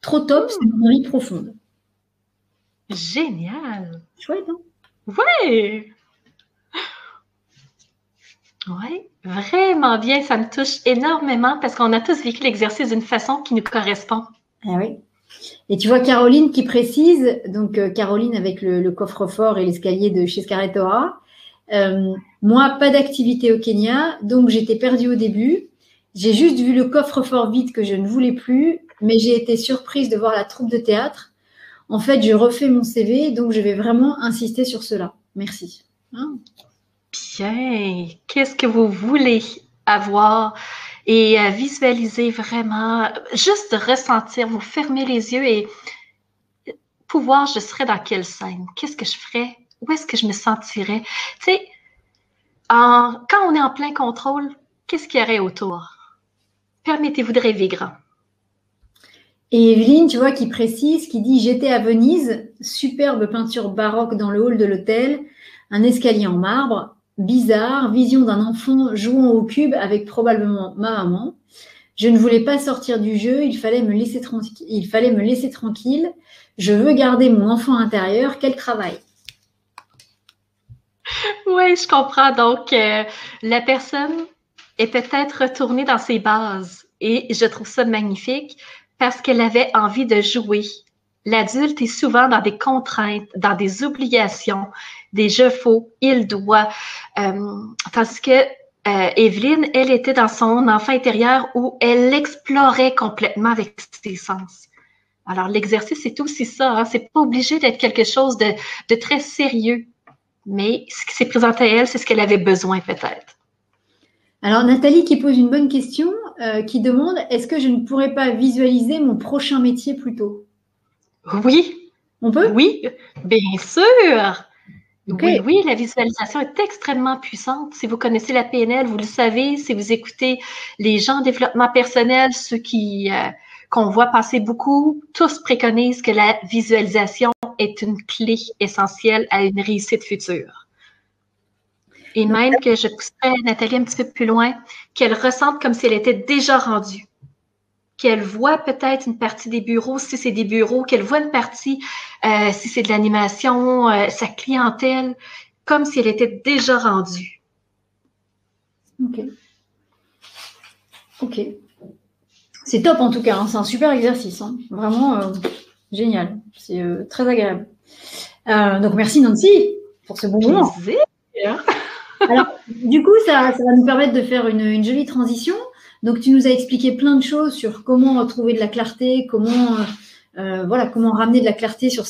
Trop top, c'est une envie profonde. Génial. Chouette, hein? Oui. Oui, vraiment bien, ça me touche énormément parce qu'on a tous vécu l'exercice d'une façon qui nous correspond. Ah oui. Et tu vois Caroline qui précise, donc Caroline avec le coffre-fort et l'escalier de chez Scarlett O'Hara, moi, pas d'activité au Kenya, donc j'étais perdue au début. J'ai juste vu le coffre-fort vide que je ne voulais plus, mais j'ai été surprise de voir la troupe de théâtre. En fait, je refais mon CV, donc je vais vraiment insister sur cela. Merci. Hein? Bien, qu'est-ce que vous voulez avoir ? Et visualiser vraiment, juste ressentir, vous fermer les yeux et pouvoir, je serais dans quelle scène? Qu'est-ce que je ferais? Où est-ce que je me sentirais? Tu sais, quand on est en plein contrôle, qu'est-ce qu'il y aurait autour? Permettez-vous de rêver grand. Et Evelyne, tu vois, qui précise, qui dit « J'étais à Venise, superbe peinture baroque dans le hall de l'hôtel, un escalier en marbre. Bizarre, vision d'un enfant jouant au cube avec probablement ma maman. Je ne voulais pas sortir du jeu, il fallait me laisser tranquille. Je veux garder mon enfant intérieur, quel travail. » Oui, je comprends. Donc, la personne est peut-être retournée dans ses bases et je trouve ça magnifique parce qu'elle avait envie de jouer. L'adulte est souvent dans des contraintes, dans des obligations, des « je faut »,« il doit ». Tandis que Evelyne, elle était dans son enfant intérieur où elle explorait complètement avec ses sens. Alors, l'exercice, c'est aussi ça. Hein? C'est pas obligé d'être quelque chose de très sérieux. Mais ce qui s'est présenté à elle, c'est ce qu'elle avait besoin peut-être. Alors, Nathalie qui pose une bonne question, qui demande « Est-ce que je ne pourrais pas visualiser mon prochain métier plus tôt ?» Oui. On peut? Oui, bien sûr. Okay. Oui, oui, la visualisation est extrêmement puissante. Si vous connaissez la PNL, vous le savez. Si vous écoutez les gens en développement personnel, ceux qu'on voit passer beaucoup, tous préconisent que la visualisation est une clé essentielle à une réussite future. Et même que je pousserais Nathalie un petit peu plus loin, qu'elle ressente comme si elle était déjà rendue. qu'elle voit peut-être une partie des bureaux, si c'est des bureaux, qu'elle voit une partie, si c'est de l'animation, sa clientèle, comme si elle était déjà rendue. OK. OK. C'est top en tout cas, hein. C'est un super exercice, hein. Vraiment génial, c'est très agréable. Donc merci Nancy pour ce bon moment. Alors du coup, ça va nous permettre de faire une jolie transition. Donc tu nous as expliqué plein de choses sur comment retrouver de la clarté, comment ramener de la clarté sur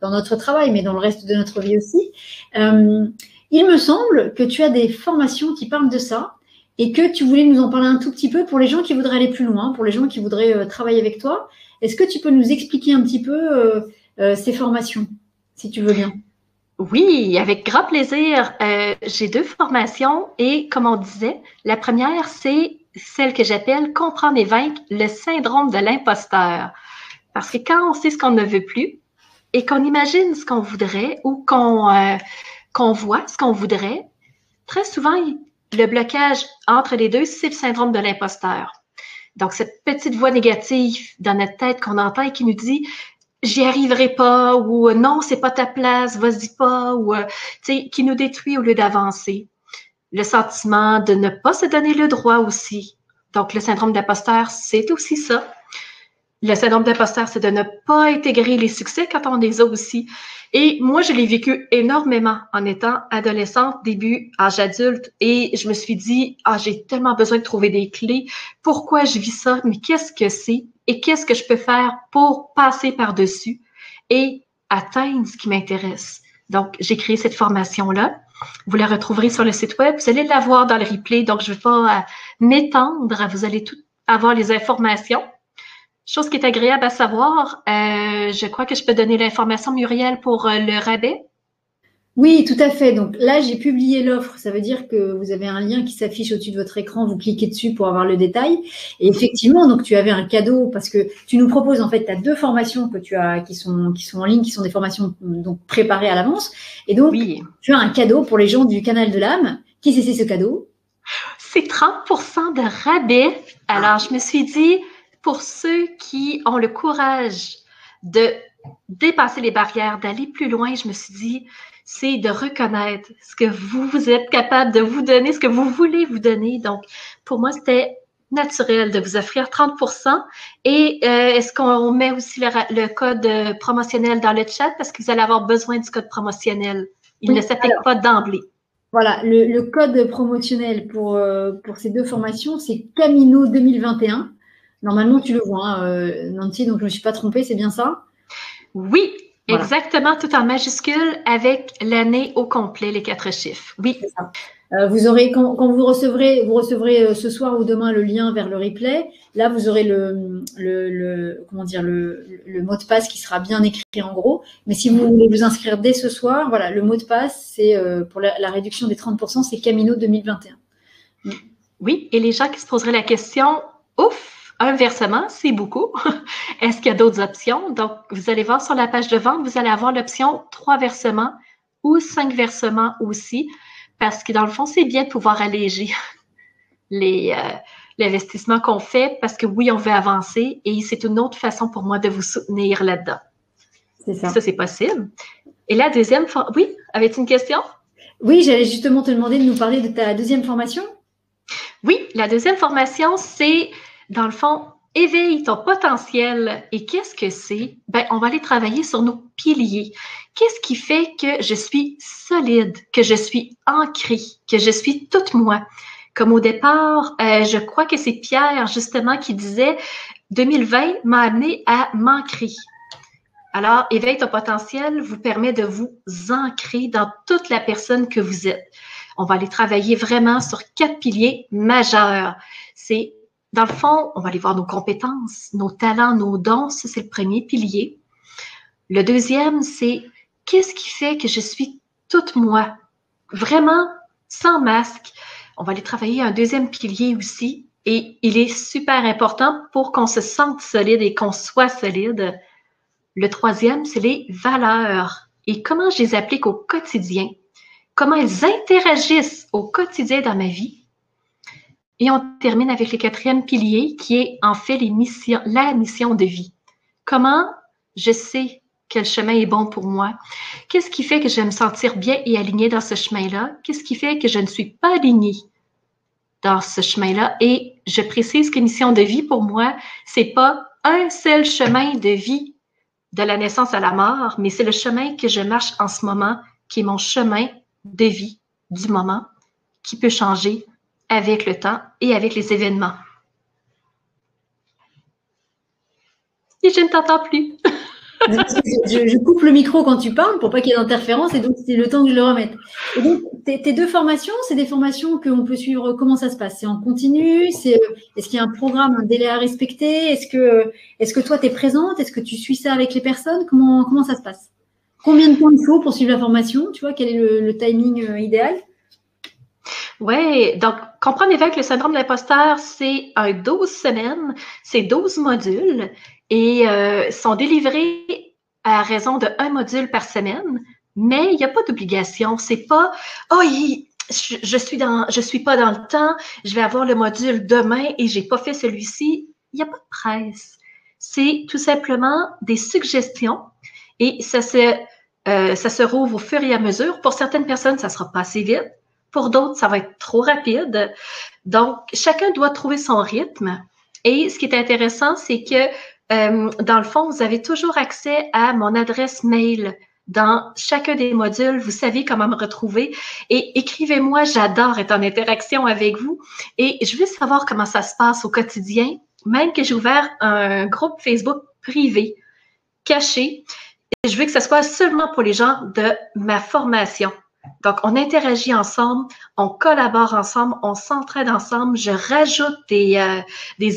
dans notre travail, mais dans le reste de notre vie aussi. Il me semble que tu as des formations qui parlent de ça. Et que tu voulais nous en parler un tout petit peu pour les gens qui voudraient aller plus loin, pour les gens qui voudraient travailler avec toi. Est-ce que tu peux nous expliquer un petit peu ces formations, si tu veux bien? Oui, avec grand plaisir. J'ai deux formations et, comme on disait, la première, c'est celle que j'appelle « Comprendre et vaincre le syndrome de l'imposteur ». Parce que quand on sait ce qu'on ne veut plus et qu'on imagine ce qu'on voudrait ou qu'on voit ce qu'on voudrait, très souvent, le blocage entre les deux, c'est le syndrome de l'imposteur. Donc, cette petite voix négative dans notre tête qu'on entend et qui nous dit « j'y arriverai pas » ou « non, c'est pas ta place, vas-y pas » ou qui nous détruit au lieu d'avancer. Le sentiment de ne pas se donner le droit aussi. Donc, le syndrome d'imposteur, c'est aussi ça. Le syndrome d'imposteur, c'est de ne pas intégrer les succès quand on les a aussi. Et moi, je l'ai vécu énormément en étant adolescente, début, âge adulte. Et je me suis dit, ah, j'ai tellement besoin de trouver des clés. Pourquoi je vis ça? Mais qu'est-ce que c'est? Et qu'est-ce que je peux faire pour passer par-dessus et atteindre ce qui m'intéresse? Donc, j'ai créé cette formation-là. Vous la retrouverez sur le site web. Vous allez la voir dans le replay. Donc, je ne vais pas m'étendre. Vous allez tout avoir les informations. Chose qui est agréable à savoir, je crois que je peux donner l'information, Muriel, pour le rabais. Oui, tout à fait. Donc là, j'ai publié l'offre. Ça veut dire que vous avez un lien qui s'affiche au-dessus de votre écran. Vous cliquez dessus pour avoir le détail. Et effectivement, donc tu avais un cadeau parce que tu nous proposes, en fait, tu as deux formations que tu as qui sont en ligne, qui sont des formations donc préparées à l'avance. Et donc, oui, tu as un cadeau pour les gens du Canal de l'âme. Qu'est-ce que c'est ce cadeau? C'est 30% de rabais. Alors, je me suis dit, pour ceux qui ont le courage de dépasser les barrières, d'aller plus loin, je me suis dit, c'est de reconnaître ce que vous êtes capable de vous donner, ce que vous voulez vous donner. Donc, pour moi, c'était naturel de vous offrir 30%. Et est-ce qu'on met aussi le code promotionnel dans le chat? Parce que vous allez avoir besoin du code promotionnel. Il ne s'applique pas d'emblée. Voilà, le code promotionnel pour ces deux formations, c'est Camino 2021. Normalement, tu le vois, hein, Nancy, donc je ne me suis pas trompée, c'est bien ça? Oui, voilà. Exactement, tout en majuscule avec l'année au complet, les 4 chiffres. Oui, c'est ça. Vous aurez, quand vous recevrez ce soir ou demain le lien vers le replay. Là, vous aurez le mot de passe qui sera bien écrit en gros. Mais si vous voulez vous inscrire dès ce soir, voilà, le mot de passe, c'est pour la réduction des 30%, c'est Camino 2021. Oui, et les gens qui se poseraient la question, ouf! Un versement, c'est beaucoup. Est-ce qu'il y a d'autres options? Donc, vous allez voir sur la page de vente, vous allez avoir l'option 3 versements ou 5 versements aussi, parce que dans le fond, c'est bien de pouvoir alléger l'investissement qu'on fait, parce que oui, on veut avancer et c'est une autre façon pour moi de vous soutenir là-dedans. C'est ça. Ça, c'est possible. Et la deuxième fois, oui, avais-tu une question? Oui, j'allais justement te demander de nous parler de ta deuxième formation. Oui, la deuxième formation, c'est... Dans le fond, éveille ton potentiel. Et qu'est-ce que c'est? Ben, on va aller travailler sur nos piliers. Qu'est-ce qui fait que je suis solide, que je suis ancrée, que je suis toute moi? Comme au départ, je crois que c'est Pierre, justement, qui disait « 2020 m'a amené à m'ancrer ». Alors, éveille ton potentiel vous permet de vous ancrer dans toute la personne que vous êtes. On va aller travailler vraiment sur 4 piliers majeurs. C'est dans le fond, on va aller voir nos compétences, nos talents, nos dons. Ça, c'est le premier pilier. Le deuxième, c'est qu'est-ce qui fait que je suis toute moi, vraiment sans masque. On va aller travailler un deuxième pilier aussi et il est super important pour qu'on se sente solide et qu'on soit solide. Le troisième, c'est les valeurs et comment je les applique au quotidien, comment elles interagissent au quotidien dans ma vie. Et on termine avec le quatrième pilier qui est en fait les missions, la mission de vie. Comment je sais quel chemin est bon pour moi? Qu'est-ce qui fait que je vais me sentir bien et alignée dans ce chemin-là? Qu'est-ce qui fait que je ne suis pas alignée dans ce chemin-là? Et je précise que mission de vie pour moi, c'est pas un seul chemin de vie de la naissance à la mort, mais c'est le chemin que je marche en ce moment, qui est mon chemin de vie du moment, qui peut changer avec le temps et avec les événements. Et je ne t'entends plus. Je coupe le micro quand tu parles pour pas qu'il y ait d'interférence et donc c'est le temps que je le remette. Et donc, tes deux formations, c'est des formations qu'on peut suivre. Comment ça se passe? C'est en continu? Est-ce qu'il y a un programme, un délai à respecter? Est-ce que toi, tu es présente? Est-ce que tu suis ça avec les personnes? Comment ça se passe? Combien de temps il faut pour suivre la formation? Tu vois, quel est le timing idéal? Oui, donc, comprendre et vaincre le syndrome de l'imposteur, c'est 12 semaines, c'est 12 modules et sont délivrés à raison de 1 module par semaine, mais il n'y a pas d'obligation. C'est pas « Oh, je suis pas dans le temps, je vais avoir le module demain et j'ai pas fait celui-ci. » Il n'y a pas de presse. C'est tout simplement des suggestions et ça se rouvre au fur et à mesure. Pour certaines personnes, ça ne sera pas assez vite. Pour d'autres, ça va être trop rapide. Donc, chacun doit trouver son rythme. Et ce qui est intéressant, c'est que, dans le fond, vous avez toujours accès à mon adresse mail dans chacun des modules. Vous savez comment me retrouver. Et écrivez-moi, j'adore être en interaction avec vous. Et je veux savoir comment ça se passe au quotidien, même que j'ai ouvert un groupe Facebook privé, caché. Et je veux que ce soit seulement pour les gens de ma formation. Donc, on interagit ensemble, on collabore ensemble, on s'entraide ensemble. Je rajoute des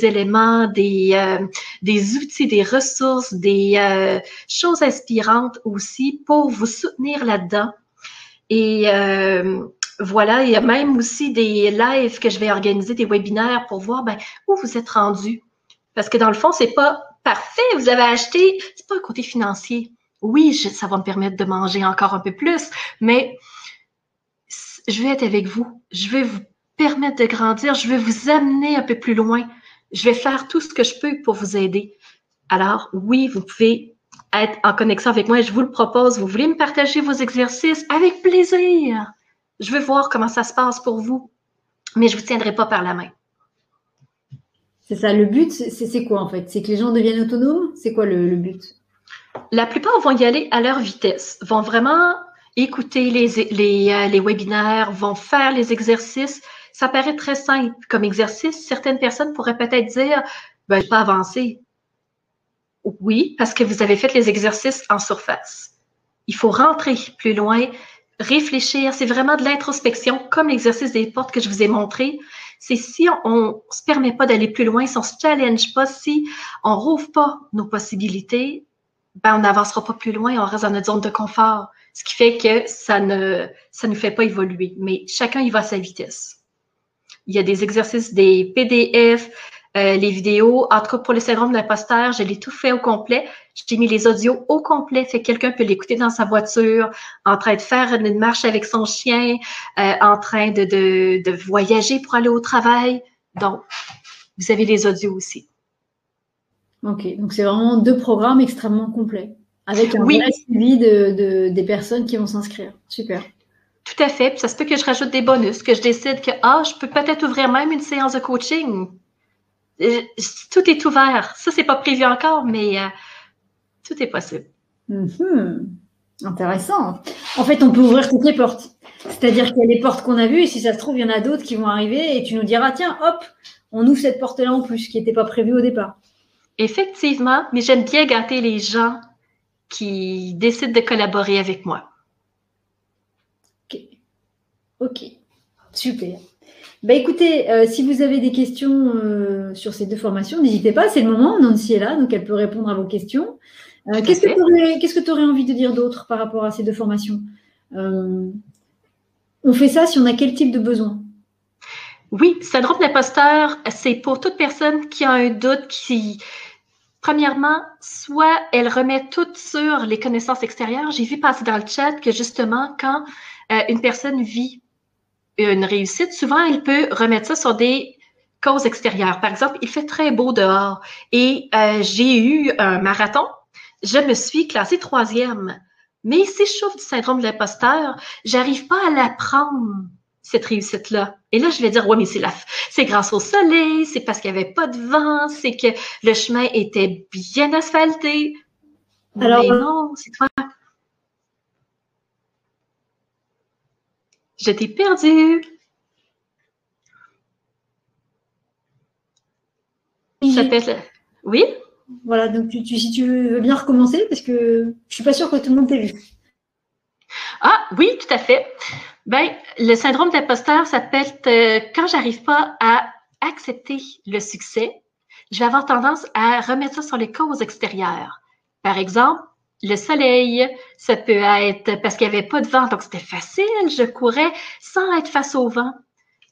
éléments, des outils, des ressources, des choses inspirantes aussi pour vous soutenir là-dedans. Et voilà, il y a même aussi des lives que je vais organiser, des webinaires pour voir où vous êtes rendu. Parce que dans le fond, c'est pas parfait, vous avez acheté, c'est pas un côté financier. Oui, ça va me permettre de manger encore un peu plus, mais je vais être avec vous. Je vais vous permettre de grandir. Je vais vous amener un peu plus loin. Je vais faire tout ce que je peux pour vous aider. Alors, oui, vous pouvez être en connexion avec moi. Je vous le propose. Vous voulez me partager vos exercices? Avec plaisir. Je veux voir comment ça se passe pour vous, mais je ne vous tiendrai pas par la main. C'est ça. Le but, c'est quoi en fait? C'est que les gens deviennent autonomes? C'est quoi le but? La plupart vont y aller à leur vitesse, vont vraiment écouter les webinaires, vont faire les exercices. Ça paraît très simple comme exercice. Certaines personnes pourraient peut-être dire « ben, je n'ai pas avancé ». Oui, parce que vous avez fait les exercices en surface. Il faut rentrer plus loin, réfléchir. C'est vraiment de l'introspection, comme l'exercice des portes que je vous ai montré. C'est si on ne se permet pas d'aller plus loin, si on ne se challenge pas, si on ne rouvre pas nos possibilités, on n'avancera pas plus loin, on reste dans notre zone de confort, ce qui fait que ça ne nous fait pas évoluer. Mais chacun y va à sa vitesse. Il y a des exercices, des PDF, les vidéos. En tout cas, pour le syndrome de l'imposteur, je l'ai tout fait au complet. J'ai mis les audios au complet, fait que quelqu'un peut l'écouter dans sa voiture, en train de faire une marche avec son chien, en train de voyager pour aller au travail. Donc, vous avez les audios aussi. OK, donc c'est vraiment 2 programmes extrêmement complets, avec un vrai suivi des personnes qui vont s'inscrire. Super. Tout à fait, puis ça se peut que je rajoute des bonus, que je décide que je peux peut-être ouvrir même une séance de coaching. Tout est ouvert. Ça, c'est pas prévu encore, mais tout est possible. Intéressant. En fait, on peut ouvrir toutes les portes. C'est-à-dire qu'il y a les portes qu'on a vues, et si ça se trouve, il y en a d'autres qui vont arriver, et tu nous diras, tiens, hop, on ouvre cette porte-là en plus, qui n'était pas prévue au départ. Effectivement, mais j'aime bien gâter les gens qui décident de collaborer avec moi. OK. Super. Écoutez, si vous avez des questions sur ces 2 formations, n'hésitez pas, c'est le moment. Nancy est là, donc elle peut répondre à vos questions. Qu'est-ce que tu aurais envie de dire d'autre par rapport à ces 2 formations? On fait ça si on a quel type de besoin? Oui, syndrome de l'imposteur, c'est pour toute personne qui a un doute qui, premièrement, soit elle remet tout sur les connaissances extérieures. J'ai vu passer dans le chat que justement, quand une personne vit une réussite, souvent elle peut remettre ça sur des causes extérieures. Par exemple, il fait très beau dehors et j'ai eu un marathon. Je me suis classée 3e. Mais si je souffre du syndrome de l'imposteur, j'arrive pas à l'apprendre, cette réussite-là. Et là, je vais dire, ouais, mais c'est grâce au soleil, c'est parce qu'il n'y avait pas de vent, c'est que le chemin était bien asphalté. Alors, mais non, c'est toi. Je t'ai perdue. Oui? Voilà, donc si tu veux bien recommencer, parce que je suis pas sûre que tout le monde t'ait vu. Ah oui, tout à fait. Ben, le syndrome d'imposteur s'appelle quand j'arrive pas à accepter le succès, je vais avoir tendance à remettre ça sur les causes extérieures. Par exemple, le soleil, ça peut être parce qu'il n'y avait pas de vent, donc c'était facile, je courais sans être face au vent.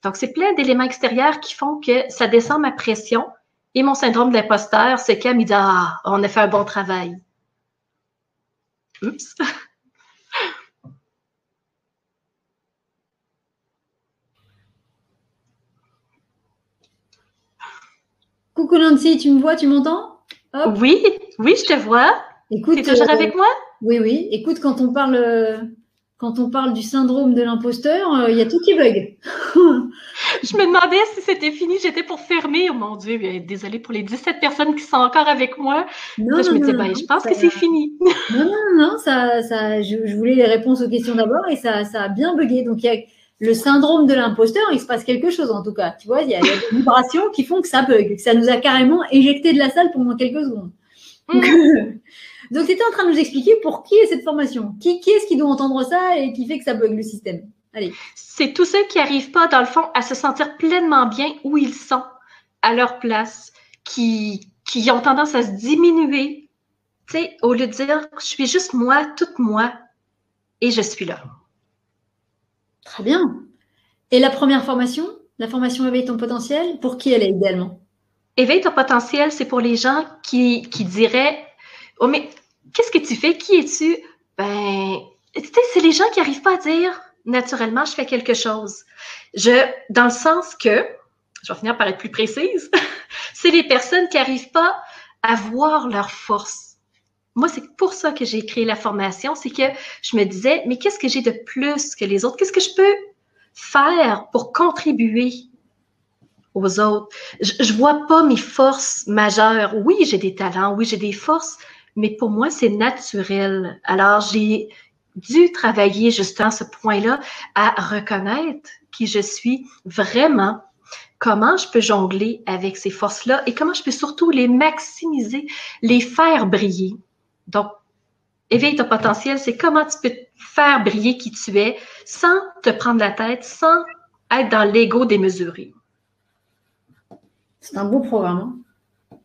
Donc, c'est plein d'éléments extérieurs qui font que ça descend ma pression. Et mon syndrome de l'imposteur, c'est qu'elle me dit « Ah, on a fait un bon travail. » Oups! Coucou Nancy, tu me vois, tu m'entends? Oui, oui, je te vois. Écoute, tu es toujours avec moi? Oui, oui. Écoute, quand on parle du syndrome de l'imposteur, il y a tout qui bug. Je me demandais si c'était fini, j'étais pour fermer. Oh mon Dieu, désolée pour les 17 personnes qui sont encore avec moi. Non, là, je me disais, ben, je pense que c'est fini. Non, non, non, je voulais les réponses aux questions d'abord et ça a bien bugué. Donc, il y a le syndrome de l'imposteur, il se passe quelque chose en tout cas. Tu vois, il y a des vibrations qui font que ça bug. Que ça nous a carrément éjecté de la salle pendant quelques secondes. Donc, tu étais en train de nous expliquer pour qui est cette formation. Qui est-ce qui doit entendre ça et qui fait que ça bug le système? Allez. C'est tous ceux qui n'arrivent pas, dans le fond, à se sentir pleinement bien où ils sont, à leur place, qui ont tendance à se diminuer, tu sais, au lieu de dire « je suis juste moi, toute moi, et je suis là ». Très bien. Et la première formation, la formation « Éveille ton potentiel », pour qui elle est idéalement? « Éveille ton potentiel », c'est pour les gens qui diraient « oh, mais qu'est-ce que tu fais? Qui es-tu? » Ben, tu sais, c'est les gens qui n'arrivent pas à dire naturellement, je fais quelque chose. Dans le sens que, je vais finir par être plus précise, c'est les personnes qui n'arrivent pas à voir leur force. Moi, c'est pour ça que j'ai créé la formation, c'est que je me disais, mais qu'est-ce que j'ai de plus que les autres? Qu'est-ce que je peux faire pour contribuer aux autres? Je ne vois pas mes forces majeures. Oui, j'ai des talents, oui, j'ai des forces, mais pour moi, c'est naturel. Alors, j'ai dû travailler justement ce point-là à reconnaître qui je suis vraiment, comment je peux jongler avec ces forces-là et comment je peux surtout les maximiser, les faire briller. Donc, éveille ton potentiel, c'est comment tu peux faire briller qui tu es sans te prendre la tête, sans être dans l'ego démesuré. C'est un beau programme, hein?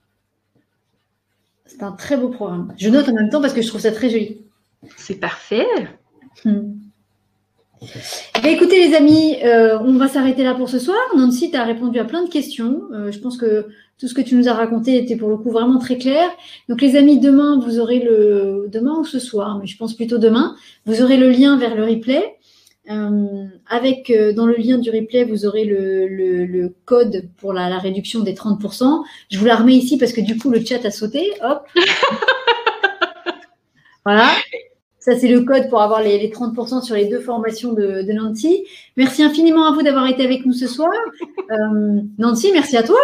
C'est un très beau programme. Je note en même temps parce que je trouve ça très joli. C'est parfait. Ben écoutez les amis, on va s'arrêter là pour ce soir. Nancy, tu as répondu à plein de questions. Je pense que tout ce que tu nous as raconté était pour le coup vraiment très clair. Donc les amis, demain, vous aurez le... Demain ou ce soir, mais je pense plutôt demain, vous aurez le lien vers le replay. Dans le lien du replay, vous aurez le code pour la réduction des 30%. Je vous la remets ici parce que du coup, le chat a sauté. Hop. Voilà. Ça, c'est le code pour avoir les 30% sur les deux formations de Nancy. Merci infiniment à vous d'avoir été avec nous ce soir. Nancy, merci à toi.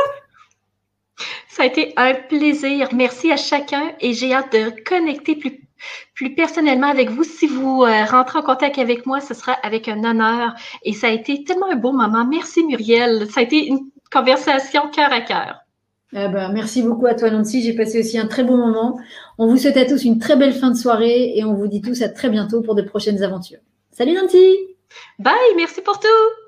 Ça a été un plaisir. Merci à chacun et j'ai hâte de connecter plus personnellement avec vous. Si vous rentrez en contact avec moi, ce sera avec un honneur. Et ça a été tellement un beau moment. Merci Muriel. Ça a été une conversation cœur à cœur. Ben, merci beaucoup à toi Nancy, j'ai passé aussi un très bon moment. On vous souhaite à tous une très belle fin de soirée et on vous dit tous à très bientôt pour de prochaines aventures. Salut Nancy! Bye, merci pour tout!